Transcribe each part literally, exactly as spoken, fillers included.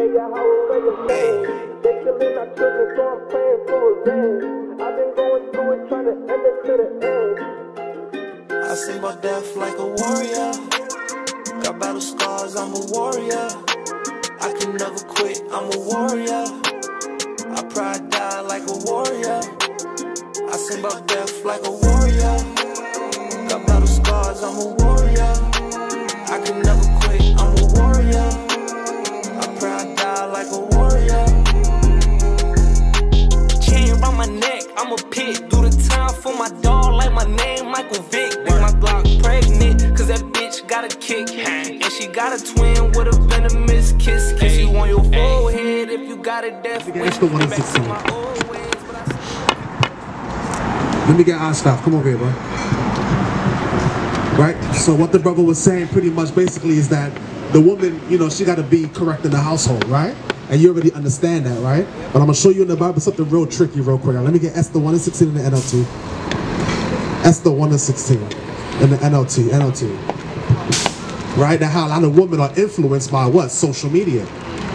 I sing my death like a warrior. Got battle scars, I'm a warrior. I can never quit, I'm a warrior. I pride die like a warrior. I sing my death like a warrior. Got battle scars, I'm a warrior. I can never quit, I'm a warrior. I pride die like a warrior. Chain round my neck, I'm a pit. Do the time for my dog like my name, Michael Vick. Make my block pregnant, cause that bitch got a kick. And she got a twin, would've been a miss kiss. Kiss you on your forehead if you got a death wish. Back to my old ways, but I still... Let me get our stuff, come over here, bro. Right, so what the brother was saying pretty much basically is that the woman, you know, she got to be correct in the household, right? And you already understand that, right? But I'm going to show you in the Bible something real tricky real quick. Now, let me get Esther one and sixteen in the N L T. Esther one and sixteen in the N L T, N L T. Right, now how a lot of women are influenced by what? Social media.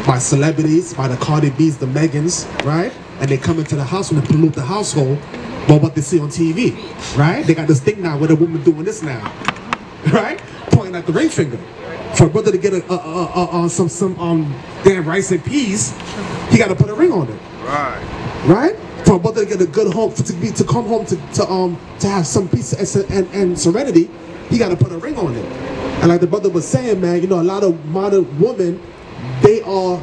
By celebrities, by the Cardi B's, the Megans, right? And they come into the house and they pollute the household by what they see on T V, right? They got this thing now where the woman doing this now. Right? Pointing at the ring finger. For a brother to get a, a, a, a, a some some um damn rice and peas, he got to put a ring on it. Right. Right? For a brother to get a good home, to be to come home to, to um to have some peace and and, and serenity, he got to put a ring on it. And like the brother was saying, man, you know, a lot of modern women, they are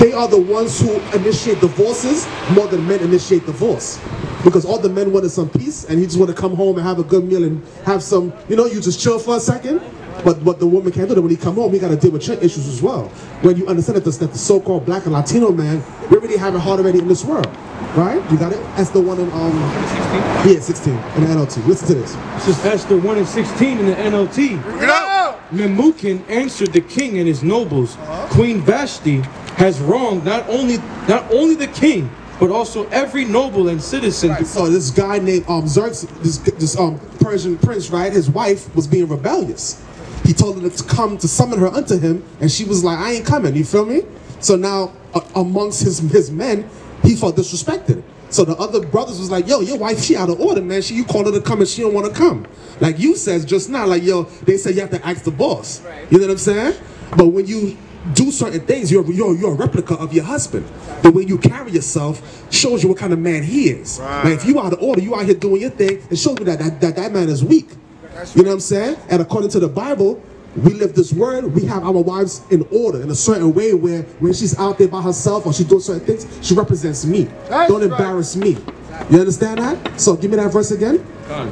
they are the ones who initiate divorces more than men initiate divorce. Because all the men wanted some peace, and he just want to come home and have a good meal and have some, you know, you just chill for a second. But what the woman can't do, that when he come home, he got to deal with your issues as well. When you understand that the, that the so-called black and Latino man, we really have it hard already in this world, right? You got it? Esther one and um, sixteen. Yeah, sixteen in the N L T. Listen to this. This is Esther one and sixteen in the N L T. Bring it up! Memucan answered the king and his nobles. Uh-huh. Queen Vashti has wronged not only not only the king, but also every noble and citizen. Right, so this guy named um Xerxes, this this um Persian prince, right? His wife was being rebellious. He told her to come to summon her unto him, and she was like, "I ain't coming." You feel me? So now, uh, amongst his his men, he felt disrespected. So the other brothers was like, "Yo, your wife, she out of order, man. She you called her to come, and she don't want to come." Like you says just now, like yo, they said you have to ask the boss. Right. You know what I'm saying? But when you do certain things, you're, you're, you're a replica of your husband. The way you carry yourself shows you what kind of man he is. Right. Like if you out of order, you out here doing your thing, it shows you that that, that, that man is weak. That's you know right. what I'm saying? And according to the Bible, we live this word, we have our wives in order in a certain way where when she's out there by herself or she's doing certain things, she represents me. That's Don't right. embarrass me. Exactly. You understand that? So give me that verse again. God.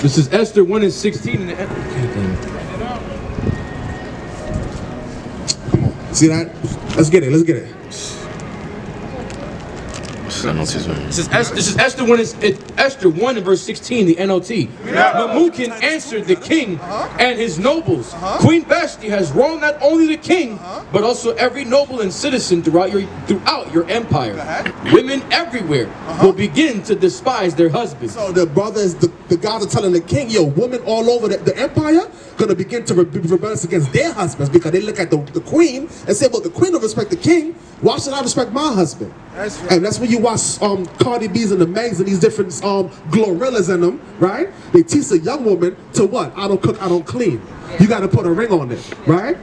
This is Esther one and sixteen in the N L T. See that? Let's get it. Let's get it. This is N L T. This is Esther. This is Esther one. Is Esther one and verse sixteen? The N L T. Yeah. Memucan answered the king uh -huh. and his nobles. Uh -huh. Queen Vashti has wronged not only the king, uh -huh. but also every noble and citizen throughout your throughout your empire. Women everywhere uh -huh. will begin to despise their husbands. So the brothers, the, the guys are telling the king, yo, women all over the, the empire gonna begin to re rebel against their husbands because they look at the, the queen and say, well, the queen will respect the king. Why should I respect my husband? That's right. And that's when you watch um, Cardi B's and the Megs and these different um, Glorillas in them, right? They teach a young woman to what? I don't cook, I don't clean. You got to put a ring on it, right?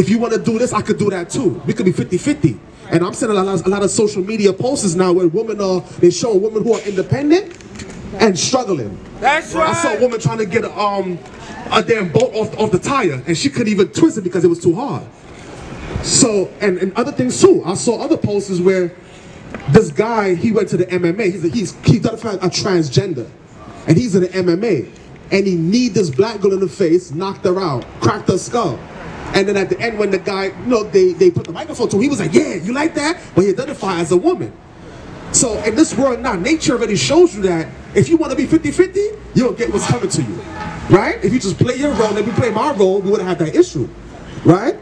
If you want to do this, I could do that too. We could be fifty fifty. And I'm seeing a lot, of, a lot of social media posts now where women are, they show women who are independent and struggling. That's right. I saw a woman trying to get um, a damn boat off, off the tire and she couldn't even twist it because it was too hard. So, and, and other things too. I saw other posts where this guy, he went to the M M A. He's a, he's he identified a transgender, and he's in the M M A. And he kneed this black girl in the face, knocked her out, cracked her skull. And then at the end, when the guy, you know, they they put the microphone to him, he was like, "Yeah, you like that?" But he identified as a woman. So in this world now, nature already shows you that if you want to be fifty fifty, you'll get what's coming to you, right? If you just play your role, if we play my role, we wouldn't have that issue, right?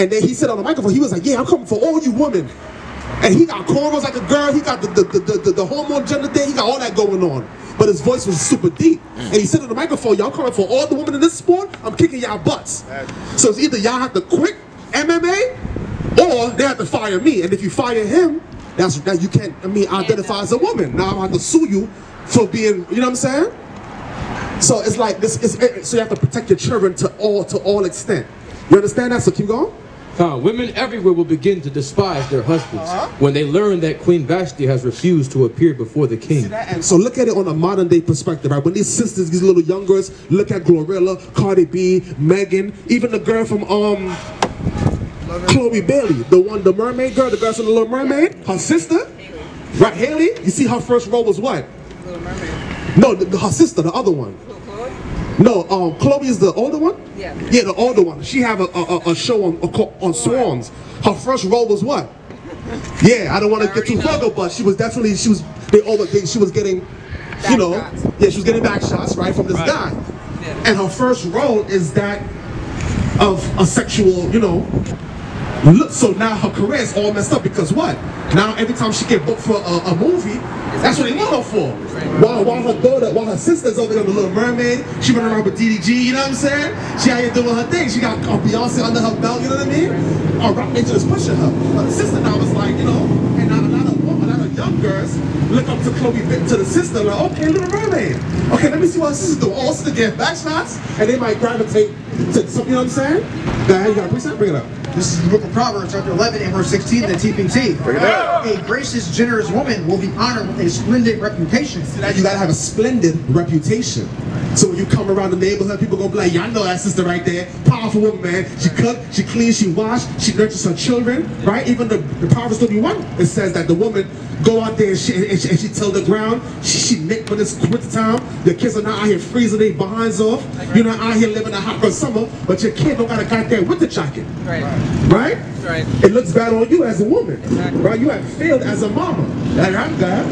And then he said on the microphone, he was like, "Yeah, I'm coming for all you women." And he got cornrows like a girl, he got the, the, the, the, the hormone gender thing, he got all that going on. But his voice was super deep. And he said on the microphone, y'all coming for all the women in this sport, I'm kicking y'all butts. So it's either y'all have to quit M M A, or or they have to fire me. And if you fire him, that's that you can't. I mean, identify as a woman. Now I'm going to sue you for being. You know what I'm saying? So it's like this. Is so you have to protect your children to all to all extent. You understand that? So keep going. Uh, women everywhere will begin to despise their husbands uh-huh. when they learn that Queen Vashti has refused to appear before the king. So look at it on a modern day perspective, right? When these sisters, these little young girls, look at Glorilla, Cardi B, Megan, even the girl from um Chloe Bailey, the one, the mermaid girl, the girl from The Little Mermaid, her sister, Haley. Right? Haley. You see, her first role was what? Little Mermaid. No, the, her sister, the other one. No, um, Chloe is the older one? Yeah. Yeah, the older one. She have a, a, a show on a, on Swans. Her first role was what? Yeah, I don't want to get too vulgar, but she was definitely, she was, they over, they, she was getting, you know, yeah, she was getting back shots, right, from this guy. And her first role is that of a sexual, you know, look. So now her career is all messed up because what? Now every time she get booked for a, a movie, that's what they want her for. While, while her daughter, while her sister's over there with Little Mermaid, she running around with D D G, you know what I'm saying? She out here doing her thing. She got uh, Beyonce under her belt, you know what I mean? Our rock nature is pushing her. But the sister now is like, you know, and now a lot of women, a lot of young girls look up to Chloe, to the sister, like, okay, Little Mermaid. Okay, let me see what her sister's doing. All sister get back shots, and they might gravitate to something, you know what I'm saying? Go ahead, you got a preset? Bring it up. This is the book of Proverbs, chapter eleven and verse sixteen, the T P T. Bring it up. A gracious, generous woman will be honored with a splendid reputation. So now you gotta have a splendid reputation. So when you come around the neighborhood, people gonna be like, y'all know that sister right there, powerful woman, man. She cook, she cleans, she wash, she nurtures her children, right? Even the, the Proverbs thirty-one, it says that the woman go out there and she, and she, and she till the ground, she, she knit for this winter time. The kids are not out here freezing their behinds off. You're not out here living a hot for summer, but your kid don't got a goddamn winter jacket. Right. Right? Right. It looks bad on you as a woman. Exactly. Right? You have failed as a mama. Like I'm glad.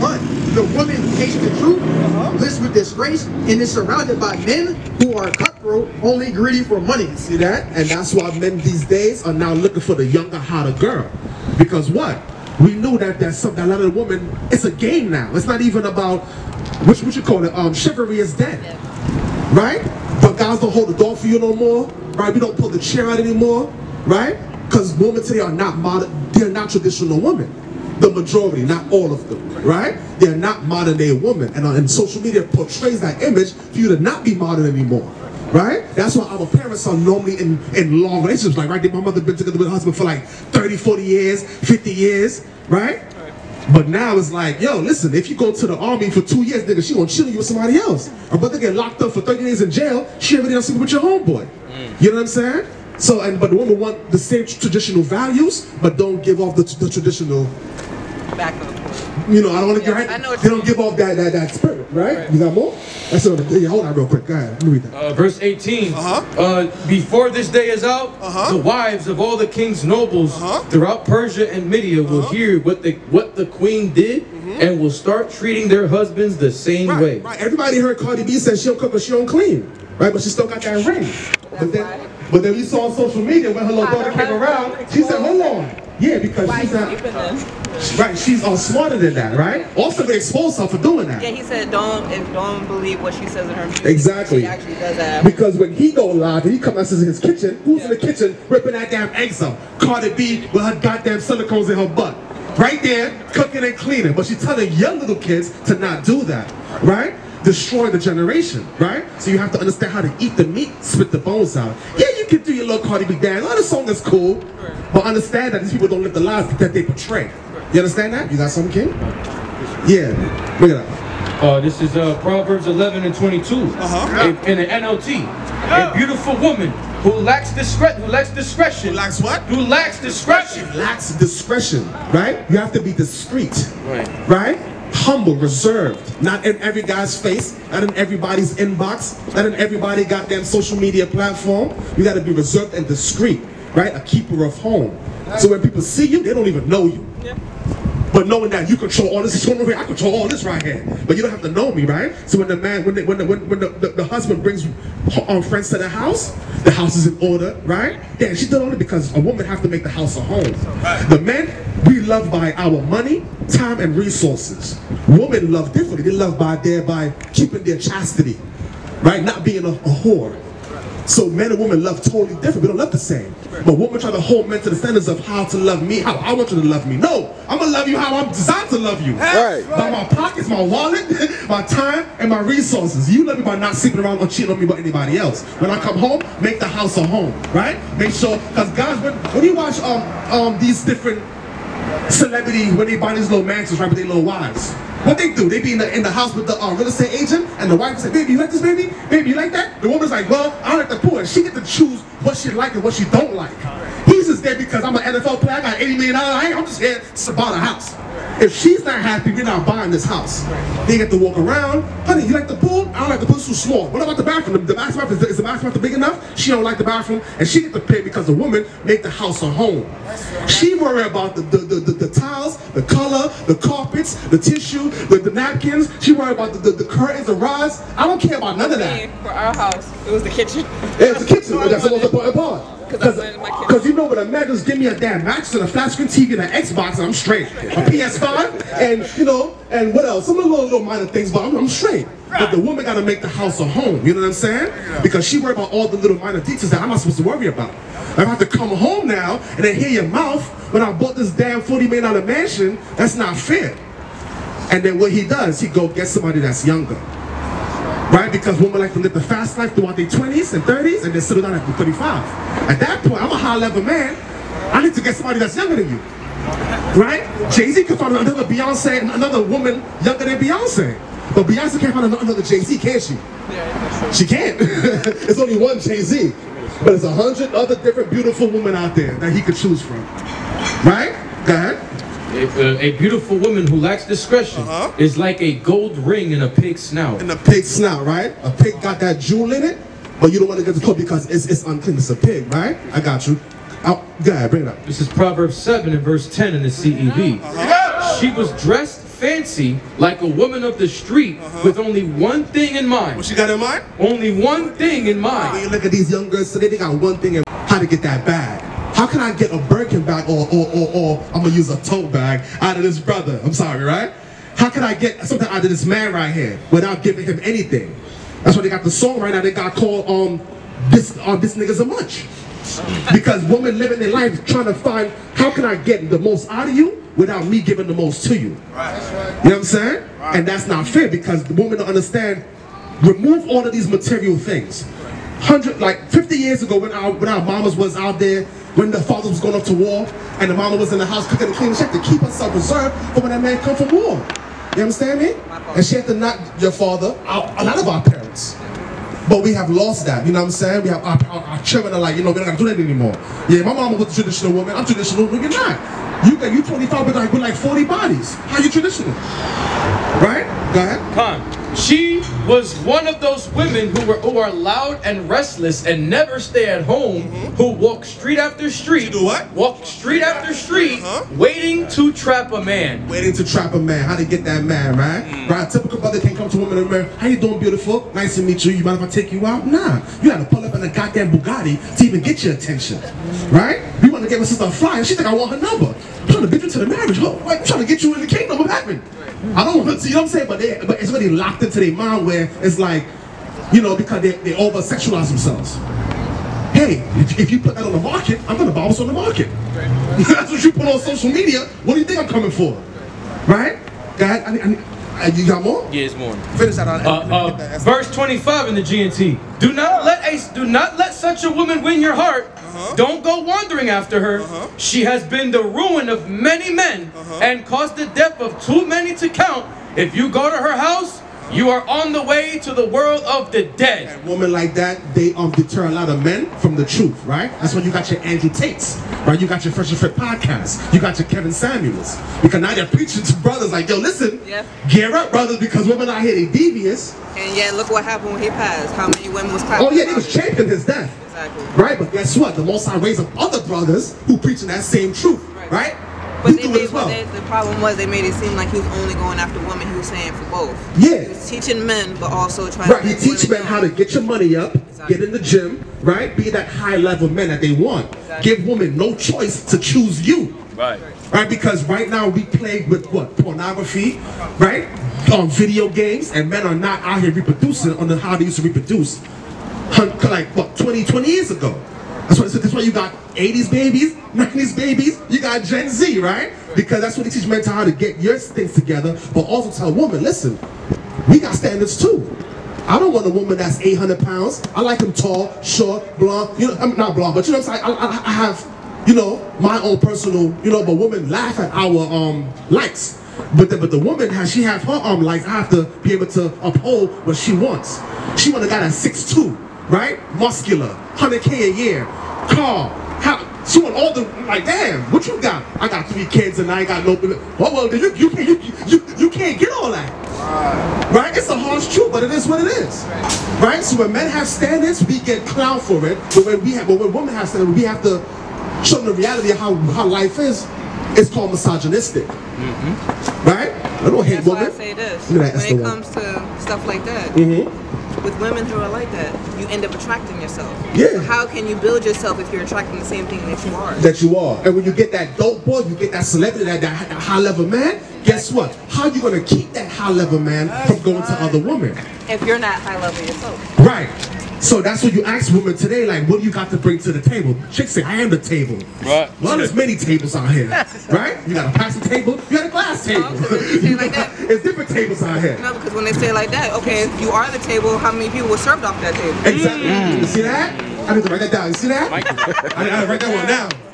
But the woman who hates the truth uh-huh. lives with disgrace and is surrounded by men who are cutthroat, only greedy for money. See that? And that's why men these days are now looking for the younger, hotter girl. Because what? We know that that's something, a lot of women, it's a game now. It's not even about, which what you call it, um, chivalry is dead. Yeah. Right? But guys don't hold the door for you no more. Right? We don't pull the chair out anymore. Right? Because women today are not modern, they're not traditional women. The majority, not all of them, right? They're not modern day women, and, uh, and social media portrays that image for you to not be modern anymore, right? That's why our parents are normally in, in long relationships, like, right? My mother been together with her husband for like thirty, forty years, fifty years, right? But now it's like, yo, listen, if you go to the army for two years, nigga, she gonna chill you with somebody else. Her brother get locked up for thirty days in jail, she everything else with your homeboy. You know what I'm saying? So, and but women want the same traditional values, but don't give off the, the traditional. You know, I don't want to yeah, get right. They don't give off that, that that spirit, right? right. You got more? That's all. Yeah, hold on real quick. Go ahead. Let me read that. Uh, verse eighteen. Uh-huh. Uh, before this day is out, uh-huh. the wives of all the king's nobles uh-huh. throughout Persia and Media will uh-huh. hear what the what the queen did mm-hmm. and will start treating their husbands the same right, way. Right. Everybody heard Cardi B said she don't cook or she don't clean, right? But she still got that ring. But then, but then we saw on social media when her little daughter came around, she said, hold on. Yeah, because Why she's not, right, she's uh, smarter than that, right? Also, they expose her for doing that. Yeah, he said, don't if don't believe what she says in her music. Exactly. She actually does that. Because when he go live and he comes out in his kitchen, who's yeah. in the kitchen ripping that damn eggs up? Cardi B with her goddamn silicones in her butt. Right there, cooking and cleaning. But she's telling young little kids to not do that, right? Destroy the generation, right? So you have to understand how to eat the meat, spit the bones out. Yeah, you can do your little Cardi B dance. Oh, the song is cool. But understand that these people don't live the lives that they portray. You understand that? You got something, King? Yeah. Bring it up. Uh, this is uh, Proverbs eleven and twenty-two uh-huh. in, in the N L T. Yeah. A beautiful woman who lacks discretion. Who lacks discretion. Who lacks what? Who lacks discretion. Lacks discretion, right? You have to be discreet, right? Right? Humble, reserved, not in every guy's face, not in everybody's inbox, not in everybody's goddamn social media platform. You gotta be reserved and discreet, right? A keeper of home. So when people see you, they don't even know you. Yeah. But knowing that you control all this, going over here, I control all this right here. But you don't have to know me, right? So when the man, when the, when the, when the, the, the husband brings um, friends to the house, the house is in order, right? Yeah, she did only because a woman have to make the house a home. The men, we love by our money, time, and resources. Women love differently. They love by their by keeping their chastity, right? Not being a, a whore. So men and women love totally different. We don't love the same. But women try to hold men to the standards of how to love me, how I want you to love me. No, I'm going to love you how I'm designed to love you. Right. By my pockets, my wallet, my time, and my resources. You love me by not sleeping around or cheating on me by anybody else. When I come home, make the house a home, right? Make sure, because guys, when, when you watch um, um, these different celebrities, when they buy these little mansions, right, with their little wives, what they do, they be in the, in the house with the uh, real estate agent, and the wife said, baby, you like this, baby? Baby, you like that? The woman's like, well, I like the pool. She get to choose what she like and what she don't like. He's just there because I'm an N F L player, I got eighty million dollars, I'm just here to buy the house. If she's not happy, we're not buying this house. They get to walk around. Honey, you like the pool? I don't like the pool, it's too small. What about the bathroom? The bathroom is, is the bathroom big enough? She don't like the bathroom, and she get to pay because the woman make the house a home. She worry about the the, the, the, the tiles, the color, the carpets, the tissue, the, the napkins. She worry about the, the, the curtains, the rods. I don't care about none of that. For our house, it was the kitchen. It was the kitchen. That's the most important part. Because you know what, Americans give me a damn match and a flat screen T V and an Xbox and I'm straight. A P S five and, you know, and what else? Some little, little minor things, but I'm, I'm straight. But the woman got to make the house a home, you know what I'm saying? Because she worried about all the little minor details that I'm not supposed to worry about. I have to come home now and then hear your mouth when I bought this damn forty million dollar mansion. That's not fair. And then what he does, he go get somebody that's younger. Right? Because women like to live the fast life throughout their twenties and thirties and then settle down after thirty-five. At that point, I'm a high-level man. I need to get somebody that's younger than you. Right? Jay-Z could find another Beyonce and another woman younger than Beyonce. But Beyonce can't find another Jay-Z, can she? She can't. It's only one Jay-Z. But there's a hundred other different beautiful women out there that he could choose from. Right? Go ahead. A, uh, a beautiful woman who lacks discretion uh-huh. is like a gold ring in a pig's snout. In a pig's snout, right? A pig got that jewel in it, but you don't want to get the coat because it's, it's unclean. It's a pig, right? I got you. I'll, go ahead, bring it up. This is Proverbs seven and verse ten in the C E V. Uh-huh. She was dressed fancy like a woman of the street uh-huh. with only one thing in mind. What she got in mind? Only one thing in mind. When you look at these young girls today, they got one thing in mind. How to get that bag. How can I get a Birkin bag or, or, or, or I'm going to use a tote bag out of this brother? I'm sorry, right? How can I get something out of this man right here without giving him anything? That's why they got the song right now. They got called, um, this, uh, this nigga's a munch. Because women living their life trying to find, how can I get the most out of you without me giving the most to you? Right. You know what I'm saying? Right. And that's not fair because the women don't understand, remove all of these material things. Hundred, like fifty years ago when our, when our mamas was out there, when the father was going up to war and the mama was in the house cooking and cleaning, she had to keep herself reserved for when that man come from war. You understand me? And she had to not, your father, our, a lot of our parents. But we have lost that, you know what I'm saying? We have our, our, our children are like, you know, we don't got to do that anymore. Yeah, my mama was a traditional woman, I'm traditional, but you're not. You, you're twenty-five with like, with like forty bodies. How you traditional? Right? Go ahead. Come. She was one of those women who were who are loud and restless and never stay at home, mm-hmm. who walk street after street. She do what? Walk street after street, uh-huh. waiting to trap a man. Waiting to trap a man. How to get that man, right? Mm. Right. Typical brother can't come to a woman in the mirror. How you doing, beautiful? Nice to meet you. You mind if I take you out? Nah. You had to pull up in a goddamn Bugatti to even get your attention, right? You want to give my sister a flyer? She think I want her number. I'm trying to get you to the marriage. Oh, I'm trying to get you in the kingdom of heaven. I don't want to, you know what I'm saying? But, they, but it's really locked into their mind where it's like, you know, because they, they over sexualize themselves. Hey, if, if you put that on the market, I'm going to buy what's on the market. That's what you put on social media. What do you think I'm coming for? Right? God, I, I, I, you got more? Yeah, it's more. Finish that out. Uh, uh, verse twenty-five in the G N T. Do not let a, do not let such a woman win your heart. Uh-huh. Don't go wandering after her. Uh-huh. She has been the ruin of many men uh-huh. and caused the death of too many to count. If you go to her house, you are on the way to the world of the dead. And women like that, they um, deter a lot of men from the truth, right? That's why you got your Andrew Tates, right? You got your Fresh and Fit podcast. You got your Kevin Samuels. Because now they're preaching to brothers like, yo, listen, yeah. gear up, brothers, because women out here, they devious. And yeah, look what happened when he passed. How many women was caught? Oh yeah, they was championing his death. Exactly. Right, but guess what? The Most High raised up other brothers who preaching that same truth, right? right? But they made, well. they, the problem was they made it seem like he was only going after women. He was saying for both. Yeah. He was teaching men, but also trying right. to... Right, he teach men down. How to get your money up, exactly. get in the gym, right? Be that high-level men that they want. Exactly. Give women no choice to choose you. Right. Right, because right now we play with what? Pornography, right? Um, video games, and men are not out here reproducing on the, how they used to reproduce. like what, twenty, twenty years ago. That's why, that's why you got eighties babies, nineties babies, you got Gen Z, right? Because that's what they teach men to how to get your things together, but also tell women, listen, we got standards too. I don't want a woman that's eight hundred pounds. I like them tall, short, blonde, you know, I'm not blonde, but you know what I'm saying? I, I, I have, you know, my own personal, you know, but women laugh at our um, likes. But the, but the woman, has, she have her arm likes. I have to be able to uphold what she wants. She want a guy that's six two, right? Muscular, one hundred K a year, car. How, she want all the, like, damn, what you got? I got three kids and I ain't got no, oh, well, you, you, you, you, you can't get all that. Right? It's a harsh truth, but it is what it is. Right? So when men have standards, we get clout for it. But when, we have, but when women have standards, we have to show them the reality of how, how life is. It's called misogynistic, mm-hmm. right? I don't hate That's women. That's why I say this. When Esther it comes one. to stuff like that, mm-hmm. with women who are like that, you end up attracting yourself. Yeah. So how can you build yourself if you're attracting the same thing that you are? That you are. And when you get that dope boy, you get that celebrity, that, that, that high-level man, exactly. Guess what? How are you going to keep that high-level man That's from going right. to other women? If you're not high-level yourself. Right. So that's what you ask women today, like, what do you got to bring to the table? Chicks say, I am the table. Right. Well, there's many tables out here, right? You got a plastic table, you got a glass table. Oh, so you like got, that. It's different tables out here. No, because when they say it like that, okay, if you are the table, how many people were served off that table? Exactly. Mm. You see that? I need to write that down. You see that? I need to write that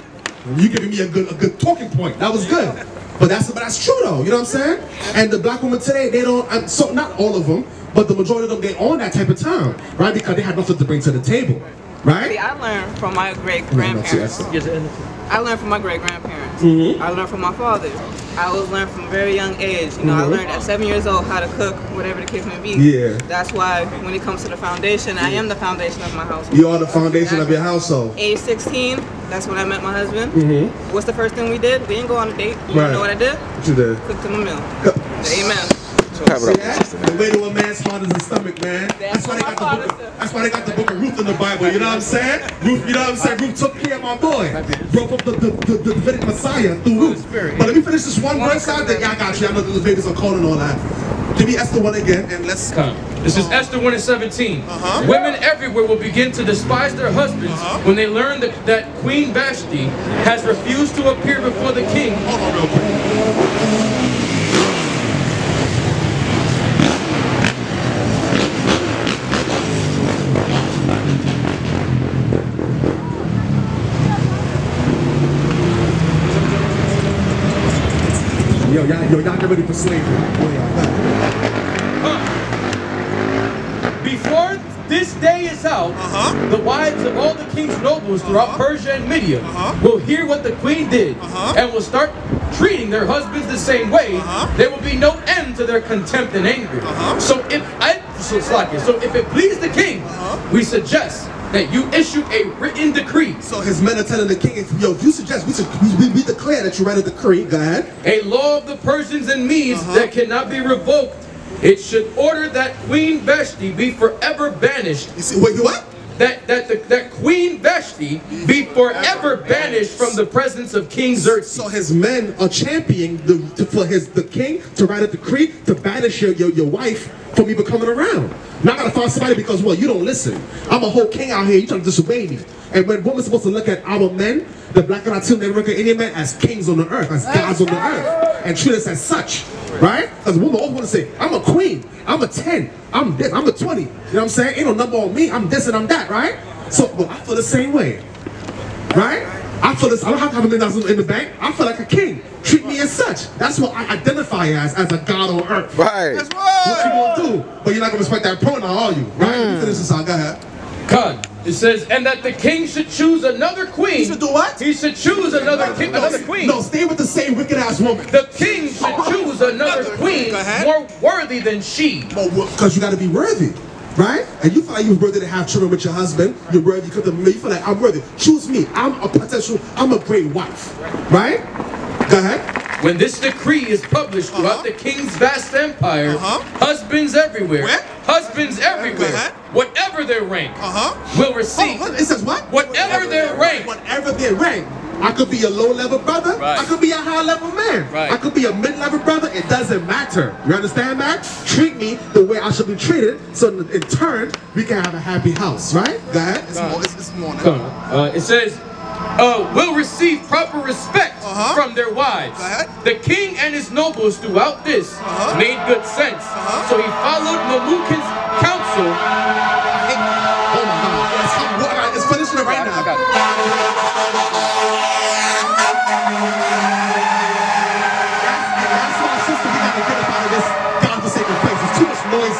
one down. You giving me a good, a good talking point. That was good. But that's, but that's true, though. You know what I'm saying? And the black women today, they don't, so not all of them, but the majority of them, they own that type of time, right? Because they had nothing to bring to the table, right? See, I learned from my great-grandparents. I learned from my great-grandparents. Mm-hmm. I learned from my father. I was learned from a very young age. You know, mm-hmm. I learned at seven years old how to cook, whatever the case may be. Yeah. That's why when it comes to the foundation, I am the foundation of my household. You are the foundation of your household. Age sixteen, that's when I met my husband. Mm-hmm. What's the first thing we did? We didn't go on a date. You right. know what I did? What you did? Cooked him a meal. Amen. The way to a man's heart is his stomach, man. That's, that's, why they got the book of, that's why they got the book of Ruth in the Bible, you know what I'm saying? Ruth, you know what I'm saying? Ruth took care of my boy. Broke up the, the, the, the Davidic Messiah through Ruth. But let me finish this one verse out there. Yeah, I got you. I'm not doing the babies on calling and all that. Give me Esther one again and let's come. This is Esther one and seventeen. Uh-huh. Women everywhere will begin to despise their husbands uh-huh. when they learn that, that Queen Vashti has refused to appear before the king. Hold on real quick. Yo, y'all get ready for slavery. Huh. Before this day is out, uh-huh. the wives of all the king's nobles throughout uh-huh. Persia and Media uh-huh. will hear what the queen did uh-huh. and will start treating their husbands the same way. Uh-huh. There will be no end to their contempt and anger. Uh-huh. So if I, so, so if it please the king, uh-huh. we suggest that you issue a written decree. So his men are telling the king, if, yo, if you suggest, we, should, we, we declare that you write a decree. Go ahead. A law of the Persians and Medes uh-huh. that cannot be revoked. It should order that Queen Vashti be forever banished. You see, wait, what? That, that, the, that Queen Vashti be forever banished from the presence of King Xerxes. So his men are championing the, to, for his, the king to write a decree to banish your, your, your wife from even coming around. Now I gotta find somebody because, well, you don't listen. I'm a whole king out here, you trying to disobey me. And when women's supposed to look at our men, the black and Latino, they look at Indian men as kings on the earth, as gods on the earth, and treat us as such. Right? Because women always want to say, I'm a queen, I'm a ten, I'm this, I'm a twenty. You know what I'm saying? Ain't no number on me, I'm this and I'm that, right? So, well, I feel the same way. Right? I feel this, I don't have to have a million dollars in the bank, I feel like a king. Treat me as such. That's what I identify as, as a god on earth. Right. That's right. What you gonna do? But you're not gonna respect that pronoun, are you? Right? Mm. Let me finish this out, go ahead. Cut. It says, and that the king should choose another queen. He should do what? He should choose another king, no, another queen. No, stay with the same wicked ass woman. The king should choose another, another queen more worthy than she. Well, because you got to be worthy, right? And you feel like you're worthy to have children with your husband. You're worthy because you feel like I'm worthy. Choose me. I'm a potential. I'm a great wife, right? Go ahead. When this decree is published throughout uh-huh. the king's vast empire, uh-huh. husbands everywhere, what? husbands everywhere, uh-huh. whatever their rank, uh-huh. will receive. Oh, it says what? Whatever, whatever their rank, whatever their rank, I could be a low-level brother. Right. I could be a high-level man. Right. I could be a mid-level brother. It doesn't matter. You understand that? Treat me the way I should be treated, so in turn, we can have a happy house, right? That is more, it's, it's more now. Uh, it says, uh, will receive proper respect uh-huh. from their wives. The king and his nobles throughout this uh-huh. made good sense. Uh-huh. So he followed Memucan's counsel. Hey, hold on, hold on. It's, I'm, it's finishing it right now. I got it.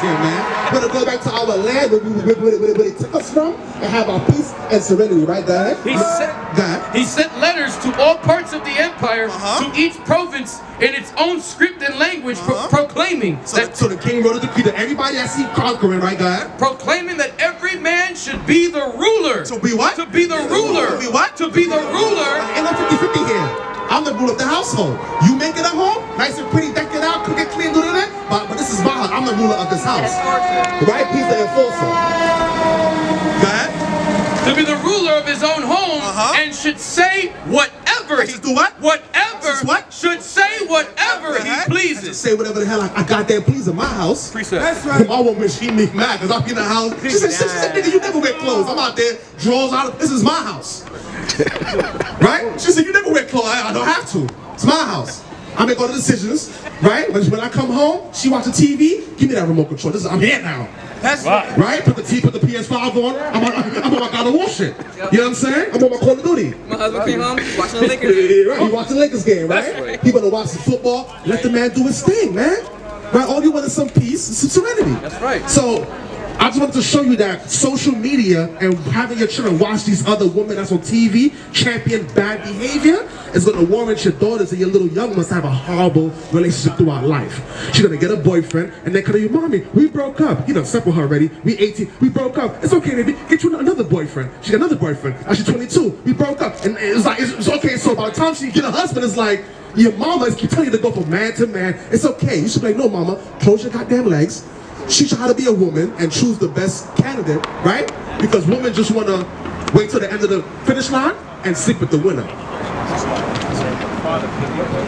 Here, man. We're going to go back to our land where, we, where, where, where, where they took us from and have our peace and serenity, right, Dad? He, uh, he sent letters to all parts of the empire, uh-huh. to each province in its own script and language, uh-huh. pro proclaiming. So that the, so the king wrote a decree to everybody that's he conquering, right, Dad? Proclaiming that every man should be the ruler. To be what? To be the ruler. To be what? To be the ruler. And I'm fifty fifty here. I'm the ruler of the household. You make it at home, nice and pretty, deck it out, cook it clean, do that. But, but this is my house. I'm the ruler of this house. Right? He's the enforcer. Go ahead. To be the ruler of his own home, uh-huh. and should say whatever he do what? Whatever what? Should say whatever what he pleases. Say whatever the hell I, I goddamn please in my house. Preset. That's right. My woman, she make mad because I'm in the house. She said, she said, nigga, you never wear clothes. I'm out there, drawers out of, this is my house. Right? She said, you never wear clothes. I, I don't have to. It's my house. I make all the decisions, right? But when I come home, she watch the T V. Give me that remote control. This is, I'm here now. That's right. Right? Put the T, put the P S five on. I'm on, I'm on my God of War shit. Yep. You know what I'm saying? I'm on my Call of Duty. My husband came home, he's watching the Lakers game. Right, he watching the Lakers game, right? right? He wanna watch the football. Let the man do his thing, man. Right? All you want is some peace and some serenity. That's right. So, I just wanted to show you that social media and having your children watch these other women that's on T V champion bad behavior is going to warrant your daughters and your little young ones to have a horrible relationship throughout life. She's going to get a boyfriend and then call you, mommy, we broke up. You know, slept with her already. We eighteen. We broke up. It's okay, baby. Get you another boyfriend. She got another boyfriend. Now she's twenty-two. We broke up. And it's like, it's, it's okay. So by the time she get a husband, it's like, your mama is telling you to go from man to man. It's okay. You should be like, no, mama, close your goddamn legs. Teach her how to be a woman and choose the best candidate, right? Because women just want to wait till the end of the finish line and sleep with the winner.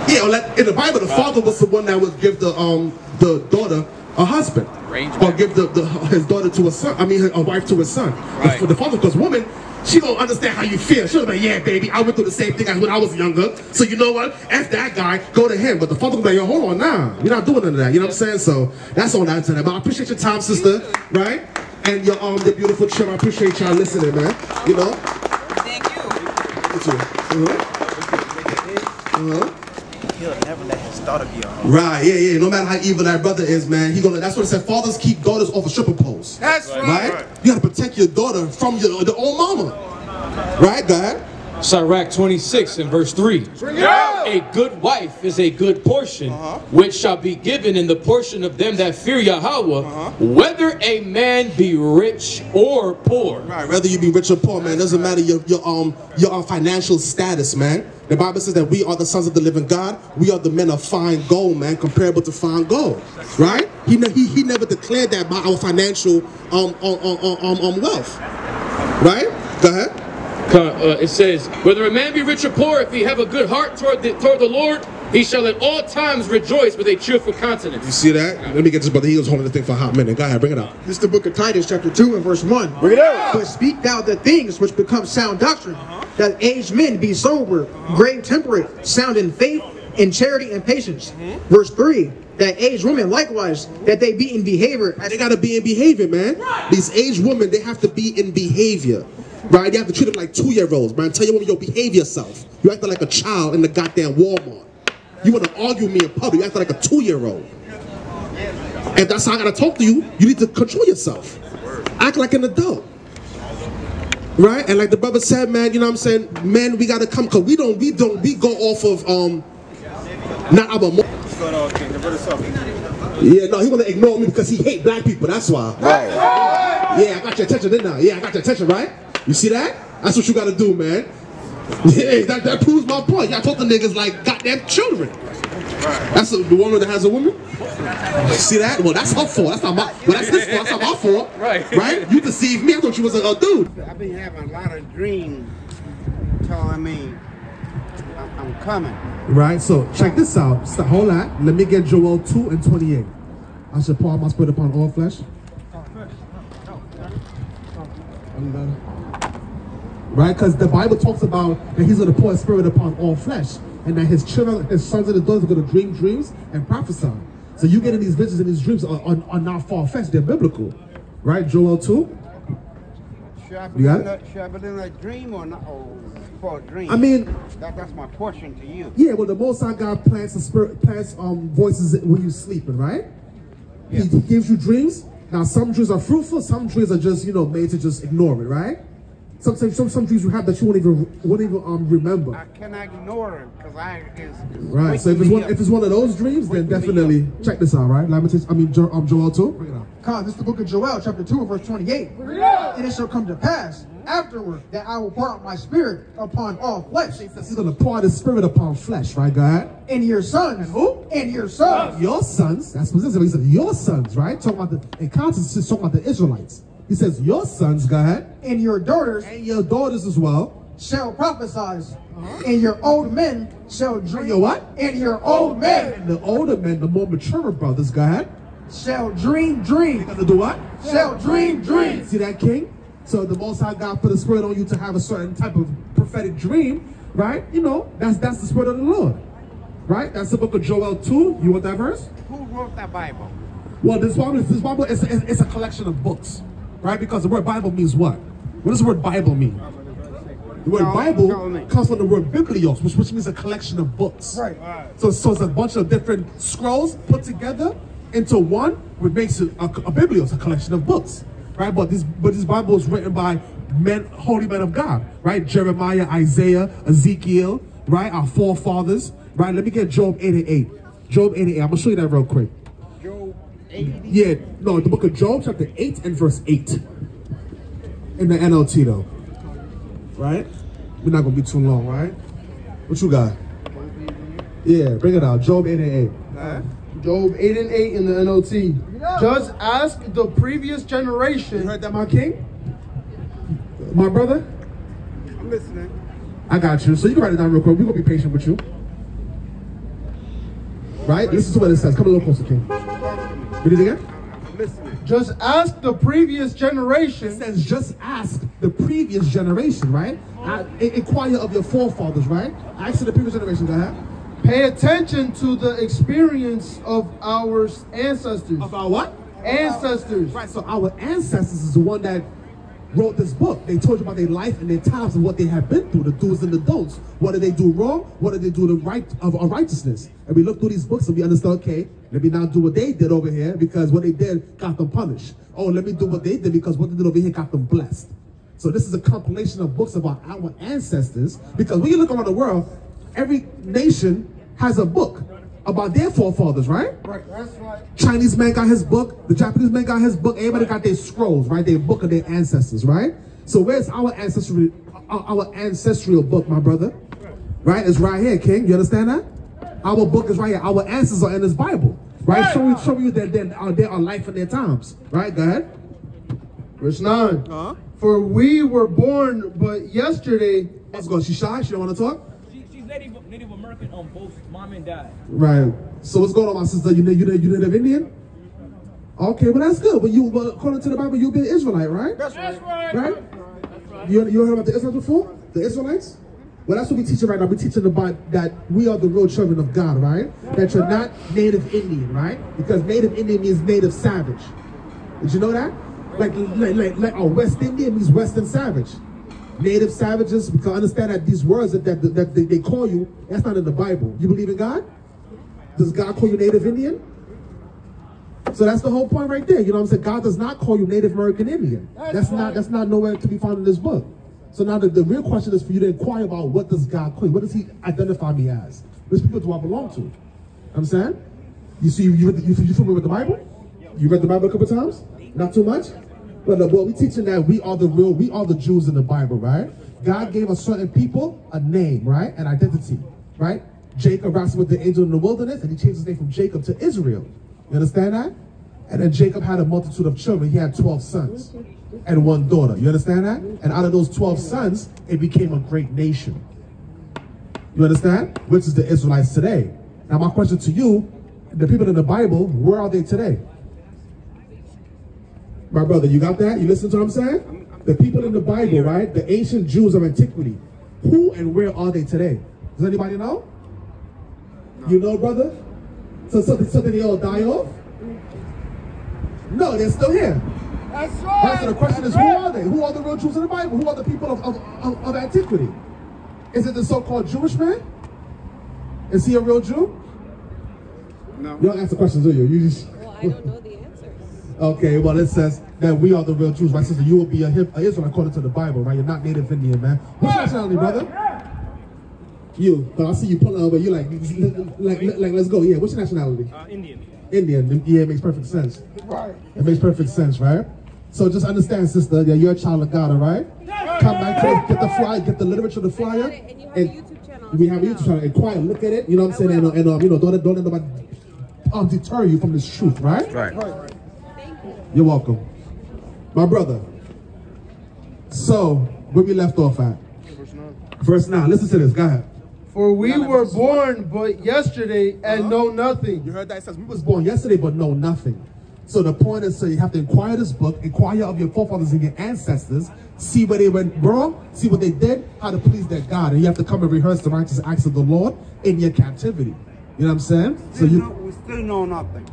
Yeah, or like in the Bible, the father was the one that would give the um the daughter a husband, or give the, the his daughter to a son. I mean, a wife to his son. Right. The, the father, because woman, she don't understand how you feel. She'll be like, yeah, baby, I went through the same thing as when I was younger. So you know what? F that guy, go to him. But the father was like, yo, hold on, nah. You're not doing none of that. You know what I'm saying? So that's all that's in that. But I appreciate your time, sister, right? And your um, the beautiful children. I appreciate y'all listening, man. You know? Thank you. Uh-huh. Uh-huh. He'll never let his daughter be on home. Right, yeah, yeah. No matter how evil that brother is, man, he gonna. That's what it said. Fathers keep daughters off of stripper poles. That's right. Right? right. You gotta protect your daughter from your the old mama. Oh, no, no. Right, God. Sirach twenty-six and verse three. Yeah. A good wife is a good portion, uh-huh. which shall be given in the portion of them that fear Yahweh, uh-huh. whether a man be rich or poor. Right, whether you be rich or poor, man, doesn't matter your your um your financial status, man. The Bible says that we are the sons of the living God. We are the men of fine gold, man, comparable to fine gold, right? He he, he never declared that by our financial um um um, um wealth, right? Go ahead. Uh, it says, whether a man be rich or poor, if he have a good heart toward the, toward the Lord, he shall at all times rejoice with a cheerful countenance. You see that? Let me get this brother. He was holding the thing for a hot minute. Go ahead, bring it up. This is the book of Titus, chapter two and verse one. Bring it up. But speak thou the things which become sound doctrine, that aged men be sober, grave, temperate, sound in faith, in charity and patience. Verse three. That aged women, likewise, that they be in behavior. They got to be in behavior, man. Right. These aged women, they have to be in behavior. Right? You have to treat them like two-year-olds, man. Tell your woman, yo, behave yourself. You acting like a child in the goddamn Walmart. You want to argue with me in public. You acting like a two-year-old. If that's how I got to talk to you, you need to control yourself. Act like an adult. Right? And like the brother said, man, you know what I'm saying? Men, we got to come, because we don't, we don't, we go off of, um, not our mo- Yeah, no, he want to ignore me because he hate black people. That's why. Right. Yeah, I got your attention, didn't I? Yeah, I got your attention, right? You see that? That's what you got to do, man. Yeah, that, that proves my point. Y'all talk to niggas like goddamn children. That's a, the woman that has a woman. See that? Well, that's her fault. That's not my. Well, that's his fault. That's not my fault. Right. Right? You deceived me. I thought you was a, a dude. I've been having a lot of dreams. You know what I mean? I'm coming. Right, so check this out. So, hold on. Let me get Joel two and twenty-eight. I shall pour out my spirit upon all flesh. Oh, first. No, no, no. Right, because the Bible talks about that he's going to pour his spirit upon all flesh, and that his children, his sons and his daughters are going to dream dreams and prophesy. So you getting these visions and these dreams are, are, are not far-fetched. They're biblical. Right, Joel two? You got it? Should I believe in a dream or not? Oh, for a dream. I mean, that, that's my portion to you. Yeah, well, the Most High God plants the spirit, plants um voices when you're sleeping, right? Yeah. He, he gives you dreams. Now, some dreams are fruitful. Some dreams are just, you know, made to just ignore it, right? Sometimes some some dreams you have that you won't even won't even um remember. I cannot ignore it because I is right. So if it's one up. if it's one of those dreams, then definitely check this out, right? Lamentations. I mean, jo um, Joel two. Bring it out. Come, this is the book of Joel, chapter two, verse twenty-eight. Yeah. And it shall come to pass afterward that I will pour out my spirit upon all flesh. He's gonna pour the spirit upon flesh, right, God? And your sons. And who? And your sons. Your sons. That's specific. He said your sons, right? Talking about the and Constance is talking about the Israelites. He says, your sons, God, and your daughters, and your daughters as well, shall prophesy, uh-huh. and your old men shall dream. And your what? And your old men. And the older men, the more mature brothers, God, shall dream dreams. They're going to do what? Shall dream dreams. See that, King? So the Most High God put a spirit on you to have a certain type of prophetic dream, right? You know, that's that's the spirit of the Lord, right? That's the book of Joel two. You want that verse? Who wrote that Bible? Well, this Bible, this Bible is it's a collection of books. Right? Because the word Bible means what? What does the word Bible mean? The word no, Bible no, comes from the word biblios, which, which means a collection of books. Right. right. So, so it's a bunch of different scrolls put together into one, which makes it a, a biblios, a collection of books. Right? But this, but this Bible is written by men, holy men of God. Right? Jeremiah, Isaiah, Ezekiel, right? Our forefathers. Right? Let me get Job eight and eight. Job eight and eight. I'm going to show you that real quick. Yeah, no, the book of Job, chapter eight and verse eight. In the N L T though. Right? We're not gonna be too long, right? What you got? Yeah, bring it out. Job eight and eight. Right. Job eight and eight in the N L T. Just ask the previous generation. You heard that, my king? My brother? I'm listening. I got you. So you can write it down real quick. We're gonna be patient with you. Right? This is what it says. Come a little closer, King. Read it again. Just ask the previous generation. It says, just ask the previous generation, right? I, inquire of your forefathers, right? Ask the previous generation, go ahead. Pay attention to the experience of our ancestors. Of our what? Ancestors. Right, so our ancestors is the one that wrote this book. They told you about their life and their times and what they have been through, the do's and the don'ts. What did they do wrong? What did they do the right of unrighteousness? And we look through these books and we understand, okay, let me not do what they did over here because what they did got them punished. Oh, let me do what they did because what they did over here got them blessed. So this is a compilation of books about our ancestors, because when you look around the world, every nation has a book about their forefathers, right? Right, that's right. Chinese man got his book, the Japanese man got his book, everybody got their scrolls, right? Their book of their ancestors, right? So where's our ancestry, our ancestral book, my brother? Right, it's right here, King, you understand that? Our book is right here, our ancestors are in this Bible, right? right. Showing show you that there are their life and their times, right? Go ahead. Verse nine, uh-huh. For we were born, but yesterday, let's go, she shy, she don't want to talk? Native, Native American on both mom and dad. Right. So what's going on, my sister? You you you Native Indian? Okay, well that's good. But you, well, according to the Bible, you be an Israelite, right? That's right. Right? Right. That's right. You you heard about the Israelites before? The Israelites? Well, that's what we teaching right now. We teaching about that we are the real children of God, right? That's that you're right. Not Native Indian, right? Because Native Indian means Native savage. Did you know that? Like like like, like oh, West Indian means Western savage. Native savages, because understand that these words that, that, that they, they call you, that's not in the Bible. You believe in God? Does God call you Native Indian? So that's the whole point right there. You know what I'm saying? God does not call you Native American Indian. That's, that's not that's not nowhere to be found in this book. So now the, the real question is for you to inquire about, what does God call you? What does he identify me as? Which people do I belong to? You know what I'm saying? You see, you, you, you, you familiar with the Bible? You read the Bible a couple times? Not too much? But well, we're teaching that we are the real, we are the Jews in the Bible, right? God gave a certain people a name, right? An identity, right? Jacob wrestled with the angel in the wilderness, and he changed his name from Jacob to Israel. You understand that? And then Jacob had a multitude of children. He had twelve sons and one daughter. You understand that? And out of those twelve sons, it became a great nation. You understand? Which is the Israelites today. Now my question to you, the people in the Bible, where are they today? My brother, you got that? You listen to what I'm saying? The people in the Bible, right? The ancient Jews of antiquity. Who and where are they today? Does anybody know? No. You know, brother? So something, something they all die off? No, they're still here. That's right. Right, so the question That's is, right. who are they? Who are the real Jews in the Bible? Who are the people of, of, of, of antiquity? Is it the so-called Jewish man? Is he a real Jew? No. You don't ask the questions, do you? You just... Well, I don't know the answers. Okay, well, it says that we are the real Jews, right, sister? You will be a Israel according to the Bible, right? You're not native Indian, man. What's your nationality, brother? Yeah. You, but I see you pulling over. You like, like, like, like, let's go. Yeah, what's your nationality? Uh, Indian. Indian. Yeah, it makes perfect sense. Right. It makes perfect sense, right? So just understand, sister, that you're a child of God, all right? Yeah. Come back, yeah. get the flyer, get the literature, the flyer. I got it. And you have and a YouTube channel. We have a YouTube channel. Inquire, look at it. You know what I'm saying? And, uh, and uh, you know, don't don't let nobody uh, deter you from this truth, right? Right. Right. Thank you. You're welcome, my brother. So where we left off at? Verse nine. Verse nine. Listen to this. Go ahead. For we nine were born but yesterday and uh-huh. know nothing. You heard that? It says we was born yesterday but know nothing. So the point is, so you have to inquire this book, inquire of your forefathers and your ancestors, see where they went wrong, see what they did, how to please their God. And you have to come and rehearse the righteous acts of the Lord in your captivity. You know what I'm saying? So you, we still know nothing.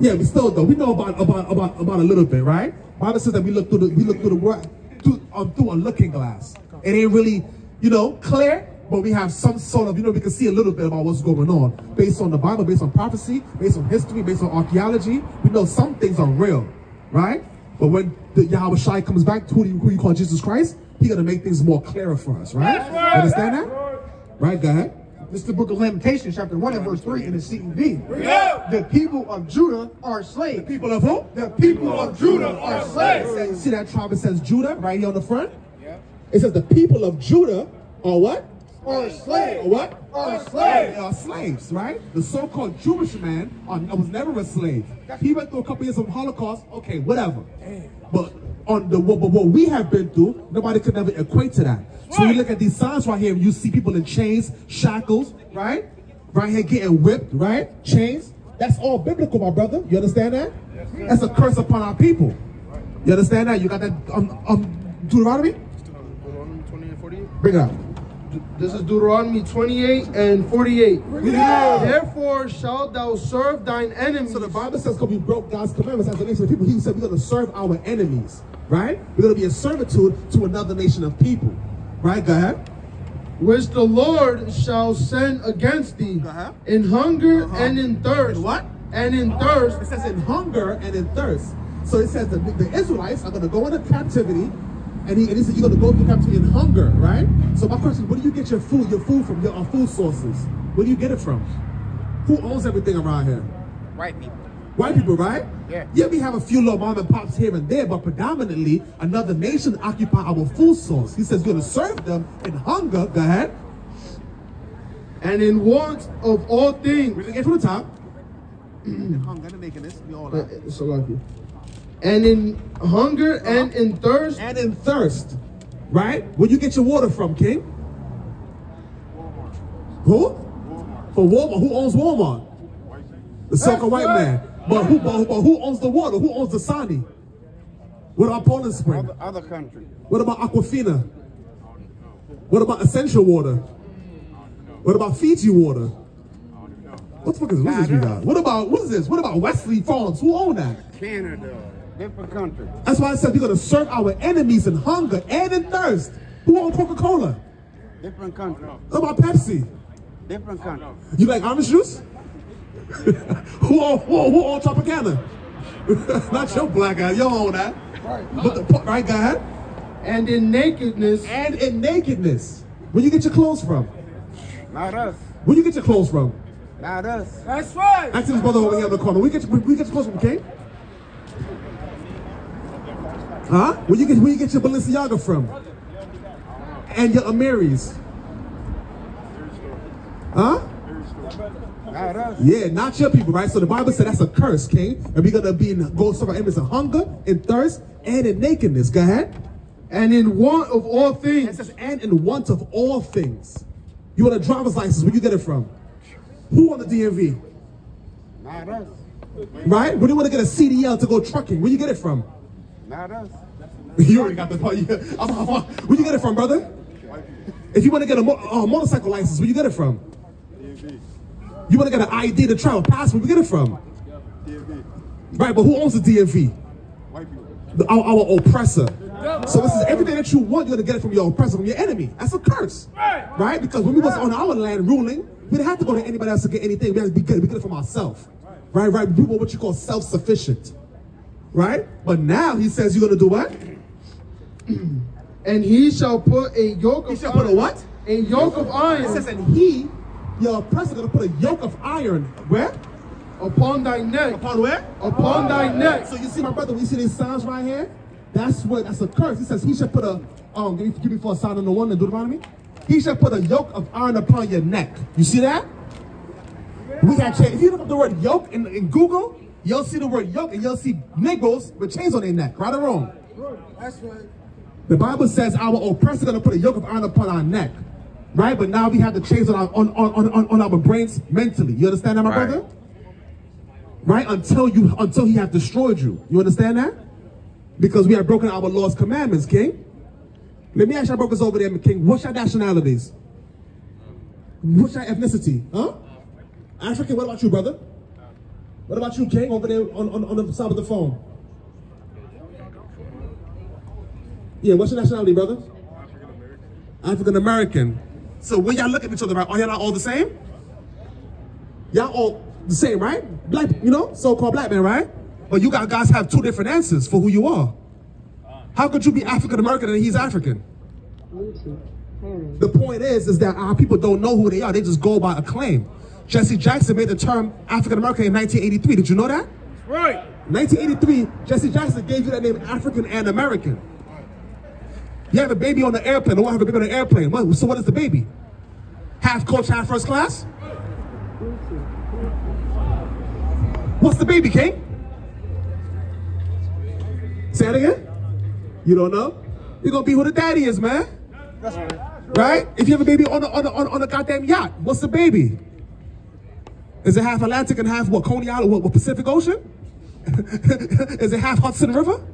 Yeah, we still know. We know about about about about a little bit, right? Bible says that we look through the we look through the word through, um, through a looking glass. It ain't really, you know, clear. But we have some sort of, you know, we can see a little bit about what's going on. Based on the Bible, based on prophecy, based on history, based on archaeology, we know some things are real, right? But when the Yahweh Shai comes back, who, do you, who you call Jesus Christ, he's going to make things more clearer for us, right? Right. Understand that? Right, go ahead. This is the book of Lamentations, chapter one and verse three in the C E V. Yeah. The people of Judah are slaves. The people of who? The people of Judah are slaves. See that tribe? It says Judah right here on the front? Yeah. It says the people of Judah are what? Are slaves. What? Are slaves. They are slaves, right? The so-called Jewish man are, was never a slave. He went through a couple years of Holocaust. Okay, whatever. Damn. But on the what, what we have been through, nobody could ever equate to that. Right. So you look at these signs right here, and you see people in chains, shackles, right? Right here getting whipped, right? Chains. That's all biblical, my brother. You understand that? Yes, that's a curse upon our people. Right. You understand that? You got that um, um, Deuteronomy? Deuteronomy twenty and forty-eight. Bring it up. This is Deuteronomy twenty-eight and forty-eight. Yeah. Therefore shalt thou serve thine enemies. So the Bible says because we broke God's commandments as a nation of people, he said we're going to serve our enemies, right? We're going to be in servitude to another nation of people, right? Go ahead. Which the Lord shall send against thee uh-huh. in hunger uh-huh. and in thirst. In what? And in thirst. It says in hunger and in thirst. So it says that the Israelites are going to go into captivity. And he, and he said, you're going to go through captivity in hunger, right? So my question is, where do you get your food, your food from, your uh, food sources? Where do you get it from? Who owns everything around here? White people. White people, right? Yeah. Yeah, we have a few little mom and pops here and there, but predominantly another nation occupy our food source. He says, you're going to serve them in hunger. Go ahead. And in want of all things. We're going to get to the top. In hunger, they're making this. We all like it. So lucky. And in hunger and in thirst. And in thirst. Right? Where you get your water from, King? Walmart. Who? Walmart. For Walmart. Who owns Walmart? The so-called white man. But who, but, but who owns the water? Who owns the Sani? What about Poland Spring? Other, other country. What about Aquafina? What about Essential Water? What about Fiji Water? What the fuck is this we got? What about, what is this? What about Wesley Farms? Who owns that? Canada. Different country. That's why I said we're going to serve our enemies in hunger and in thirst. Who owns Coca-Cola? Different country. What about Pepsi? Different country. You like orange juice? who owns who, who own Tropicana? Not your black ass. You don't own that. Right. But the, right, go ahead. And in nakedness. And in nakedness. Where you get your clothes from? Not us. Where you get your clothes from? Not us. That's right. Ask this brother over here in the corner. We get we, we get your clothes from, King? Huh? Where you get where you get your Balenciaga from? And your Amiris? Huh? Yeah, not your people, right? So the Bible said that's a curse, King. And we're gonna be in go serve our enemies in hunger, in thirst, and in nakedness. Go ahead. And in want of all things. It says, and in want of all things. You want a driver's license, where you get it from? Who on the D M V? Not us. Right? When you want to get a C D L to go trucking, where you get it from? Not us. You already got the part. Where you get it from, brother? If you want to get a mo uh, motorcycle license, where you get it from? D M V. You want to get an I D to travel, pass, where you get it from? D M V. Right, but who owns the D M V? White people. The, our, our oppressor. So this is everything that you want, you're going to get it from your oppressor, from your enemy. That's a curse. Right? Right? Because when we was on our land ruling, we didn't have to go to anybody else to get anything. We had to be good. We get it from ourselves. Right? Right? We were what you call self-sufficient. Right? But now he says you're going to do what? And he shall put a yoke of iron. He shall put a what? A yoke of iron. It says, and he, your oppressor, going to put a yoke of iron. Where? Upon thy neck. Upon where? Upon thy neck. So you see, my brother, when you see these signs right here, that's what, that's a curse. He says, he shall put a, um, give me, give me for a sign on the one in Deuteronomy. He shall put a yoke of iron upon your neck. You see that? We got chains. If you look up the word yoke in, in Google, you'll see the word yoke and you'll see niggas with chains on their neck. Right or wrong? That's right. The Bible says our oppressor going to put a yoke of iron upon our neck, right? But now we have the chains on our, on, on, on, on our brains mentally. You understand that, my right. brother? Right? Until you, until he has destroyed you. You understand that? Because we have broken our Lord's commandments, King. Let me ask y'all brokers over there, King. What's your nationalities? What's your ethnicity? Huh? African, what about you, brother? What about you, King, over there on, on, on the side of the phone? Yeah, what's your nationality, brother? African-American. African-American. So when y'all look at each other, right, are y'all not all the same? Y'all all the same, right? Black, you know, so-called black man, right? But you guys have two different answers for who you are. How could you be African-American and he's African? The point is, is that our people don't know who they are. They just go by acclaim. Jesse Jackson made the term African-American in nineteen eighty-three. Did you know that? That's right. nineteen eighty-three, Jesse Jackson gave you that name African and American. You have a baby on the airplane. I want to have a baby on the airplane. So what is the baby? Half coach, half first class? What's the baby, King? Say it again? You don't know? You're going to be who the daddy is, man. That's right. Right? If you have a baby on a, on a, on a goddamn yacht, what's the baby? Is it half Atlantic and half what, Coney Island, what, what Pacific Ocean? Is it half Hudson River?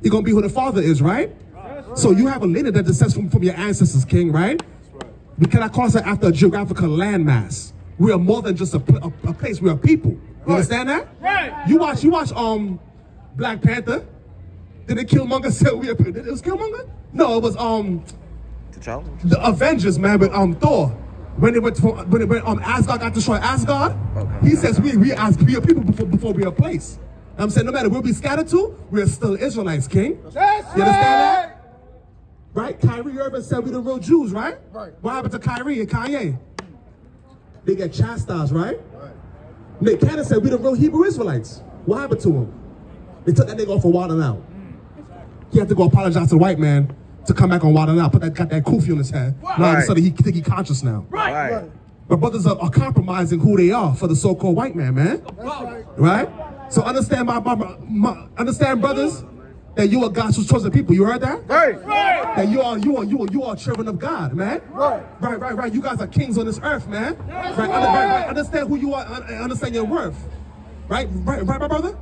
You're going to be who the father is, right? Right. So you have a lineage that descends from, from your ancestors, King, right? That's right. We cannot cross it after a geographical landmass. We are more than just a, a, a place. We are people. You right. understand that? Right. You watch, you watch um, Black Panther. Did it Killmonger say we are people? It was Killmonger? No, it was um, the, the Avengers, man, with um, Thor. When they went, to, when, they went um, Asgard got destroyed, Asgard, okay. he says we, we, are, we are people before, before we are a place. I'm saying no matter where we scattered to, we're still Israelites, King. That's you understand right. that? Right? Kyrie Irving said we're the real Jews, right? Right. What happened to Kyrie and Kanye? They get chastised, right? Right. Nick Cannon said we're the real Hebrew Israelites. What happened to him? They took that nigga off of Wild and Out. He had to go apologize to the white man to come back on Wild and Out. Put that, got that kufi on his head. Right. Now all of a sudden he think he conscious now. Right. right. right. But brothers are, are compromising who they are for the so-called white man, man. That's right. Right? So understand, my, my, my understand, brothers, that you are God's chosen people. You heard that? Right. right. That you are, you are, you are, you are children of God, man. Right. Right, right, right. You guys are kings on this earth, man. Right. Right. Right, right. Understand who you are. Understand your worth. Right. Right, right, my brother.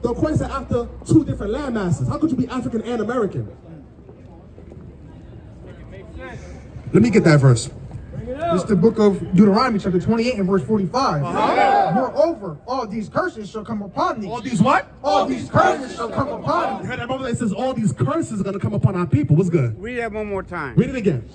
The question is after two different land masses. How could you be African and American? Let me get that verse. It's the book of Deuteronomy, chapter twenty-eight and verse forty-five. Uh-huh. yeah. Moreover, all these curses shall come upon thee. All these what? All, all these, these curses, curses shall come upon thee. You heard that brother? It says all these curses are going to come upon our people. What's good? Read that one more time. Read it again.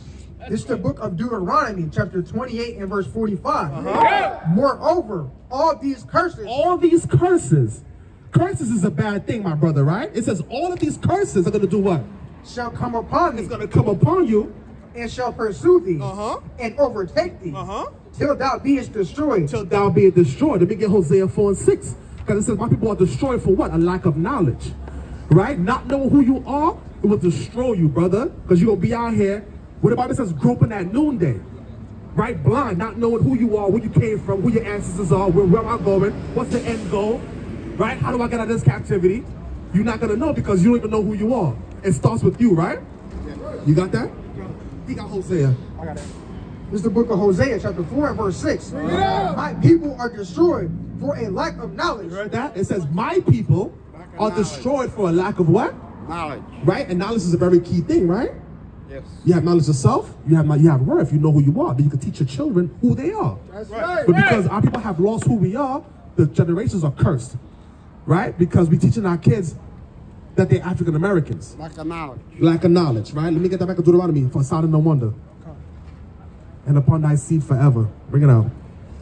It's the book of Deuteronomy, chapter twenty-eight and verse forty-five. Uh-huh. yeah. Moreover, all these curses. All these curses. Curses is a bad thing, my brother, right? It says all of these curses are going to do what? Shall come upon thee. It's going to come upon you. And shall pursue thee, uh-huh. and overtake thee, uh-huh. till thou beest destroyed. Till thou beest destroyed. Let me get Hosea four and six, because it says my people are destroyed for what? A lack of knowledge, right? Not knowing who you are, it will destroy you, brother, because you're gonna be out here. What the Bible says, groping at noonday, right? Blind, not knowing who you are, where you came from, who your ancestors are, where, where am I going, what's the end goal, right? How do I get out of this captivity? You're not gonna know because you don't even know who you are. It starts with you, right? You got that? He got Hosea. I got it. This is the book of Hosea, chapter four and verse six. Yeah. My people are destroyed for a lack of knowledge. You heard that? It says, my people are knowledge. destroyed for a lack of what? Knowledge. Right? And knowledge is a very key thing, right? Yes. You have knowledge of self, you have, you have worth, you know who you are, then you can teach your children who they are. That's right. But because our people have lost who we are, the generations are cursed, right? Because we're teaching our kids that they're African Americans. Lack of knowledge. Lack of knowledge, right? Let me get that back to Deuteronomy, for sign and no wonder. Okay. And upon thy seed forever. Bring it out.